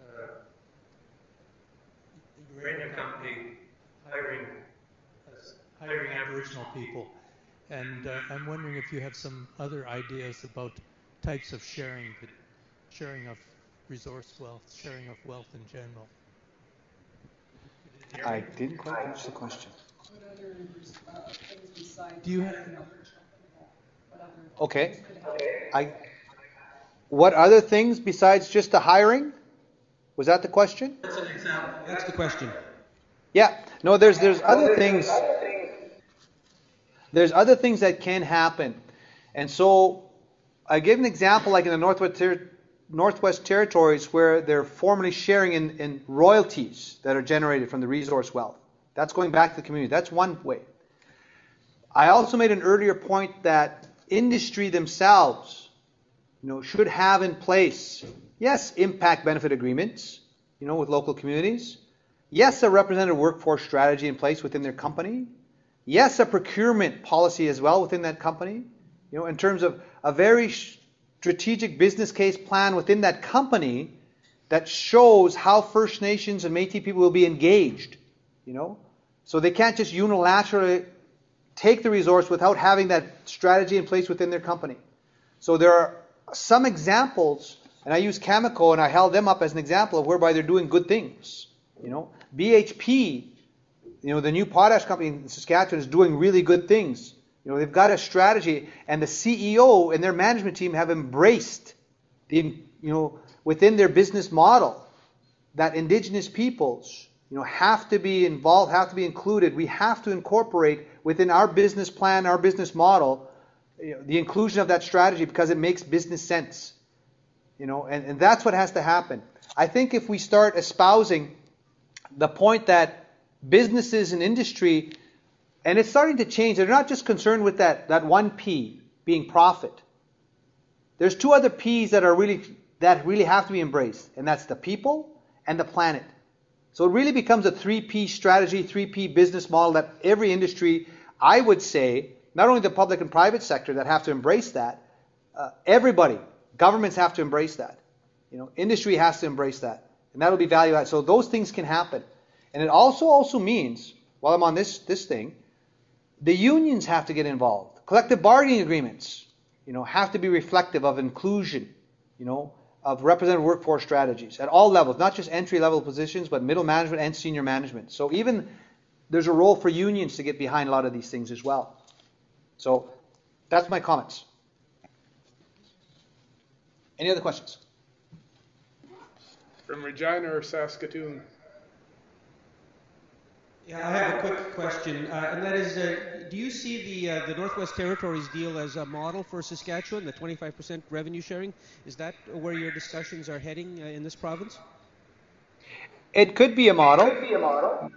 uh, uranium company hiring hiring Aboriginal people, and uh, I'm wondering if you have some other ideas about types of sharing, sharing of resource wealth, sharing of wealth in general. I didn't quite answer the question. What other uh, things besides do you have? Okay. I. What other things besides just the hiring? Was that the question? That's an example. That's the question. Yeah. No. There's there's other things. There's other things that can happen, and so I give an example like in the Northwest Territories. Northwest Territories, where they're formally sharing in, in royalties that are generated from the resource wealth. That's going back to the community. That's one way. I also made an earlier point that industry themselves, you know, should have in place, yes, impact benefit agreements, you know, with local communities. Yes, a representative workforce strategy in place within their company. Yes, a procurement policy as well within that company, you know, in terms of a very strategic business case plan within that company that shows how First Nations and Métis people will be engaged, you know? So they can't just unilaterally take the resource without having that strategy in place within their company. So there are some examples, and I use Cameco and I held them up as an example of whereby they're doing good things, you know? B H P, you know, the new potash company in Saskatchewan is doing really good things. You know, they've got a strategy, and the C E O and their management team have embraced, the, you know, within their business model, that Indigenous peoples, you know, have to be involved, have to be included. We have to incorporate within our business plan, our business model, you know, the inclusion of that strategy because it makes business sense, you know, and, and that's what has to happen. I think if we start espousing the point that businesses and industry, and it's starting to change. They're not just concerned with that, that one P being profit. There's two other P's that are really that really have to be embraced, and that's the people and the planet. So it really becomes a three P strategy, three P business model that every industry, I would say, not only the public and private sector that have to embrace that, uh, everybody, governments have to embrace that. You know, industry has to embrace that, and that'll be value added. So those things can happen, and it also also means while I'm on this this thing. The unions have to get involved. Collective bargaining agreements, you know, have to be reflective of inclusion, you know, of representative workforce strategies at all levels, not just entry-level positions, but middle management and senior management. So even there's a role for unions to get behind a lot of these things as well. So that's my comments. Any other questions? From Regina or Saskatoon? Yeah, I have a quick question, uh, and that is, uh, do you see the uh, the Northwest Territories deal as a model for Saskatchewan, the twenty-five percent revenue sharing? Is that where your discussions are heading uh, in this province? It could be a model. It could be a model.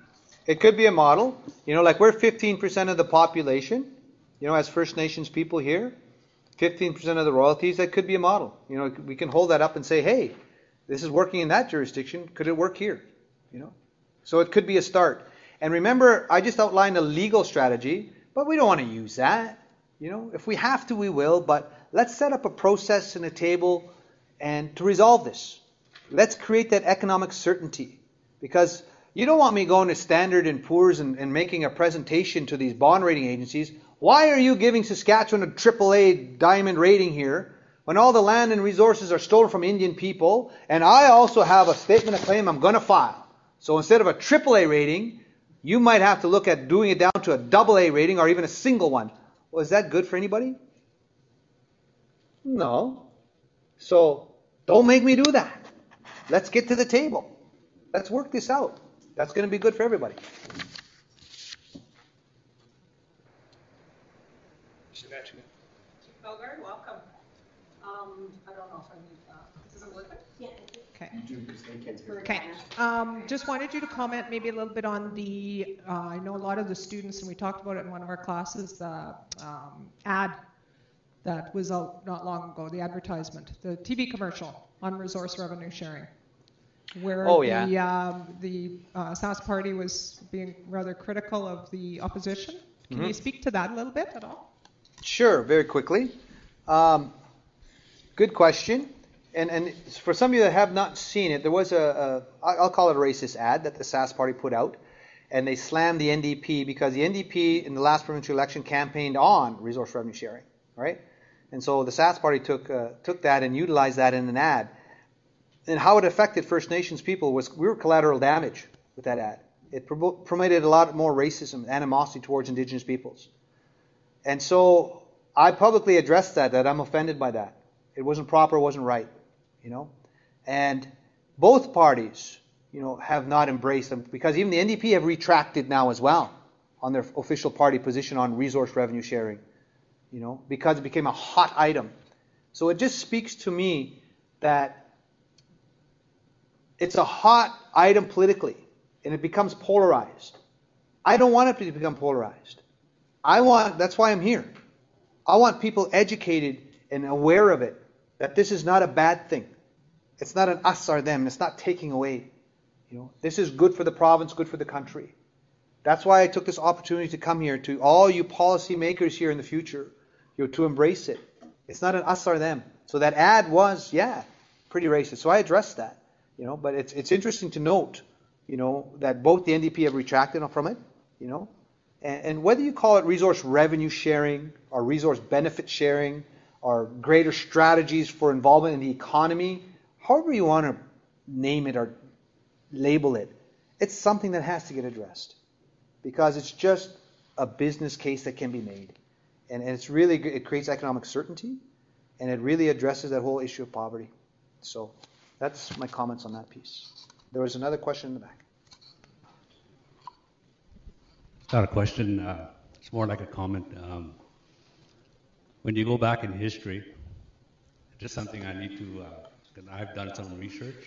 It could be a model. You know, like we're fifteen percent of the population, you know, as First Nations people here, fifteen percent of the royalties, that could be a model. You know, we can hold that up and say, hey, this is working in that jurisdiction, could it work here? You know, so it could be a start. And remember, I just outlined a legal strategy, but we don't want to use that. You know, if we have to, we will, but let's set up a process and a table and to resolve this. Let's create that economic certainty, because you don't want me going to Standard and Poor's and, and making a presentation to these bond rating agencies. Why are you giving Saskatchewan a triple A diamond rating here when all the land and resources are stolen from Indian people? And I also have a statement of claim I'm going to file. So instead of a triple A rating, you might have to look at doing it down to a double A rating or even a single one. Well, is that good for anybody? No. So don't make me do that. Let's get to the table. Let's work this out. That's going to be good for everybody. Saskatchewan. Chief Bellegarde, welcome. Um, I don't know if I need, uh, this is Elizabeth? Yeah. Okay. Okay. Um, just wanted you to comment maybe a little bit on the, uh, I know a lot of the students, and we talked about it in one of our classes, the um, ad that was out not long ago, the advertisement, the T V commercial on resource revenue sharing, where oh, yeah. the, um, the uh, S A S party was being rather critical of the opposition. Can mm-hmm. you speak to that a little bit at all? Sure, very quickly. Um, Good question, and and for some of you that have not seen it, there was a, a I'll call it a racist ad that the S A S party put out, and they slammed the N D P because the N D P in the last provincial election campaigned on resource revenue sharing, right? And so the S A S party took uh, took that and utilized that in an ad, and how it affected First Nations people was we were collateral damage with that ad. It provo- promoted a lot more racism, animosity towards Indigenous peoples, and so I publicly addressed that that I'm offended by that. It wasn't proper, it wasn't right, you know. And both parties, you know, have not embraced them because even the N D P have retracted now as well on their official party position on resource revenue sharing, you know, because it became a hot item. So it just speaks to me that it's a hot item politically and it becomes polarized. I don't want it to become polarized. I want, that's why I'm here. I want people educated and aware of it. That this is not a bad thing. It's not an us or them. It's not taking away. You know, this is good for the province, good for the country. That's why I took this opportunity to come here to all you policymakers here in the future, you know, to embrace it. It's not an us or them. So that ad was, yeah, pretty racist. So I addressed that. You know, but it's it's interesting to note, you know, that both the N D P have retracted from it. You know, and, and whether you call it resource revenue sharing or resource benefit sharing, or greater strategies for involvement in the economy, however you want to name it or label it, it's something that has to get addressed because it's just a business case that can be made. And, and it's really, it creates economic certainty and it really addresses that whole issue of poverty. So that's my comments on that piece. There was another question in the back. It's not a question, uh, it's more like a comment. Um, When you go back in history, just something I need to, because uh, I've done some research,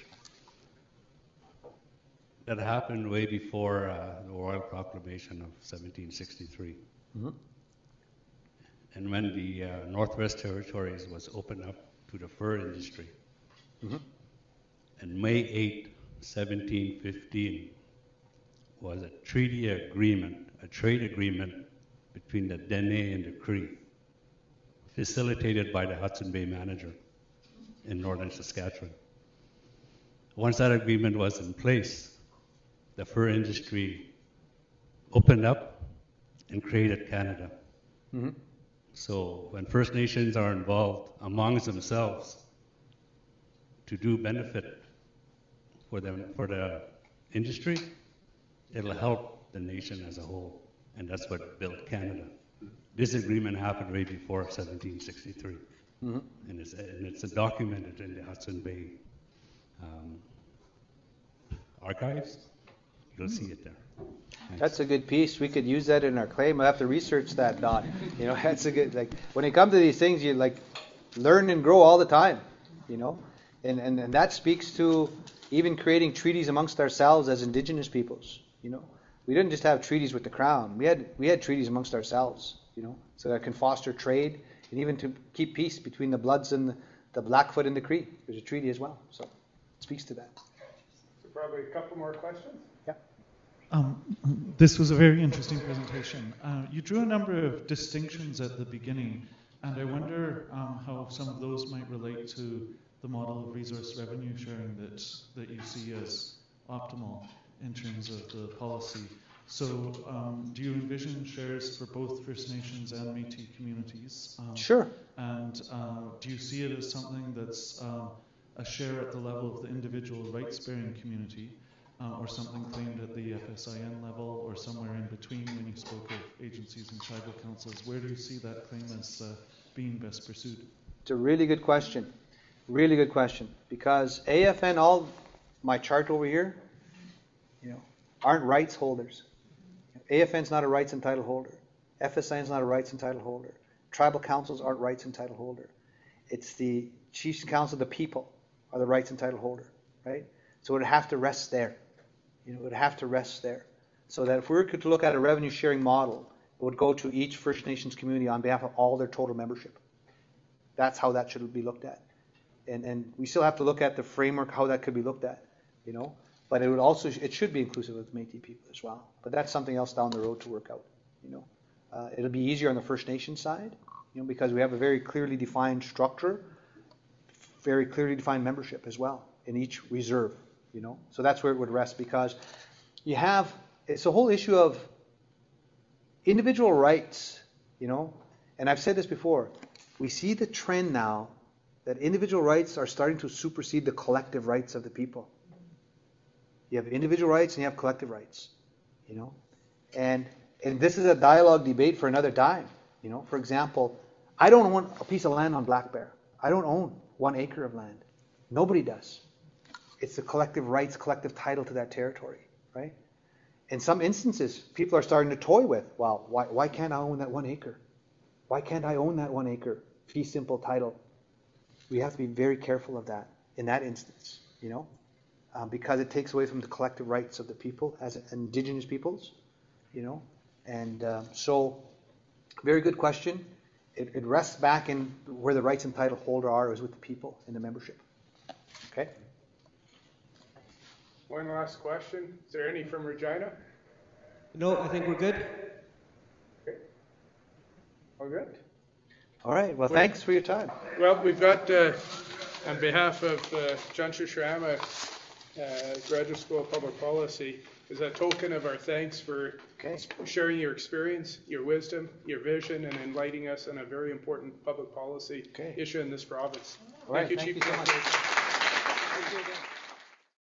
that happened way before uh, the Royal Proclamation of seventeen sixty-three. Mm-hmm. And when the uh, Northwest Territories was opened up to the fur industry, mm-hmm. and May eighth, seventeen fifteen was a treaty agreement, a trade agreement between the Dene and the Cree, facilitated by the Hudson Bay manager in northern Saskatchewan. Once that agreement was in place, the fur industry opened up and created Canada. Mm-hmm. So when First Nations are involved amongst themselves to do benefit for them, for the industry, it'll help the nation as a whole, and that's what built Canada. This agreement happened way before seventeen sixty-three, mm-hmm. and, it's, and it's documented in the Hudson Bay um, archives. You'll mm-hmm. see it there. Thanks. That's a good piece. We could use that in our claim. We'll have to research that, Don. You know, that's a good. Like when it comes to these things, you like learn and grow all the time. You know, and and, and that speaks to even creating treaties amongst ourselves as Indigenous peoples. You know, we didn't just have treaties with the Crown. We had we had treaties amongst ourselves. You know, so that can foster trade and even to keep peace between the Bloods and the, the Blackfoot and the Cree. There's a treaty as well, so it speaks to that. So probably a couple more questions. Yeah. Um, this was a very interesting presentation. Uh, you drew a number of distinctions at the beginning, and I wonder um, how some of those might relate to the model of resource revenue sharing that that you see as optimal in terms of the policy. So um, do you envision shares for both First Nations and Métis communities? Um, sure. And uh, do you see it as something that's uh, a share at the level of the individual rights-bearing community, uh, or something claimed at the F S I N level, or somewhere in between when you spoke of agencies and tribal councils? Where do you see that claim as uh, being best pursued? It's a really good question. Really good question. Because A F N, all my chart over here, you know, aren't rights holders. A F N's not a rights and title holder. F S I N's not a rights and title holder. Tribal councils aren't rights and title holder. It's the chiefs and council of the people are the rights and title holder, right? So it would have to rest there. You know, it would have to rest there. So that if we were to look at a revenue sharing model, it would go to each First Nations community on behalf of all their total membership. That's how that should be looked at. And and we still have to look at the framework, how that could be looked at, you know. But it would also, it should be inclusive of the Métis people as well. But that's something else down the road to work out, you know. Uh, it'll be easier on the First Nation side, you know, because we have a very clearly defined structure, very clearly defined membership as well in each reserve, you know. So that's where it would rest, because you have, it's a whole issue of individual rights, you know. And I've said this before, we see the trend now that individual rights are starting to supersede the collective rights of the people. You have individual rights and you have collective rights, you know. And And this is a dialogue debate for another time. You know, for example, I don't own a piece of land on Black Bear. I don't own one acre of land. Nobody does. It's the collective rights, collective title to that territory, right? In some instances, people are starting to toy with, well, why, why can't I own that one acre? Why can't I own that one acre? Fee simple title. We have to be very careful of that in that instance, you know, um, because it takes away from the collective rights of the people as indigenous peoples, you know. And uh, so, very good question. It, it rests back in where the rights and title holder are, is with the people and the membership. Okay? One last question. Is there any from Regina? No, I think we're good. Okay. All good. All right. Well, well thanks for your time. Well, we've got, uh, on behalf of uh, Chanshu Sharma, uh, Graduate School of Public Policy, as a token of our thanks for okay. sharing your experience, your wisdom, your vision, and enlightening us on a very important public policy okay. issue in this province. All Thank right. you, Thank Chief. You so much. Thank you again.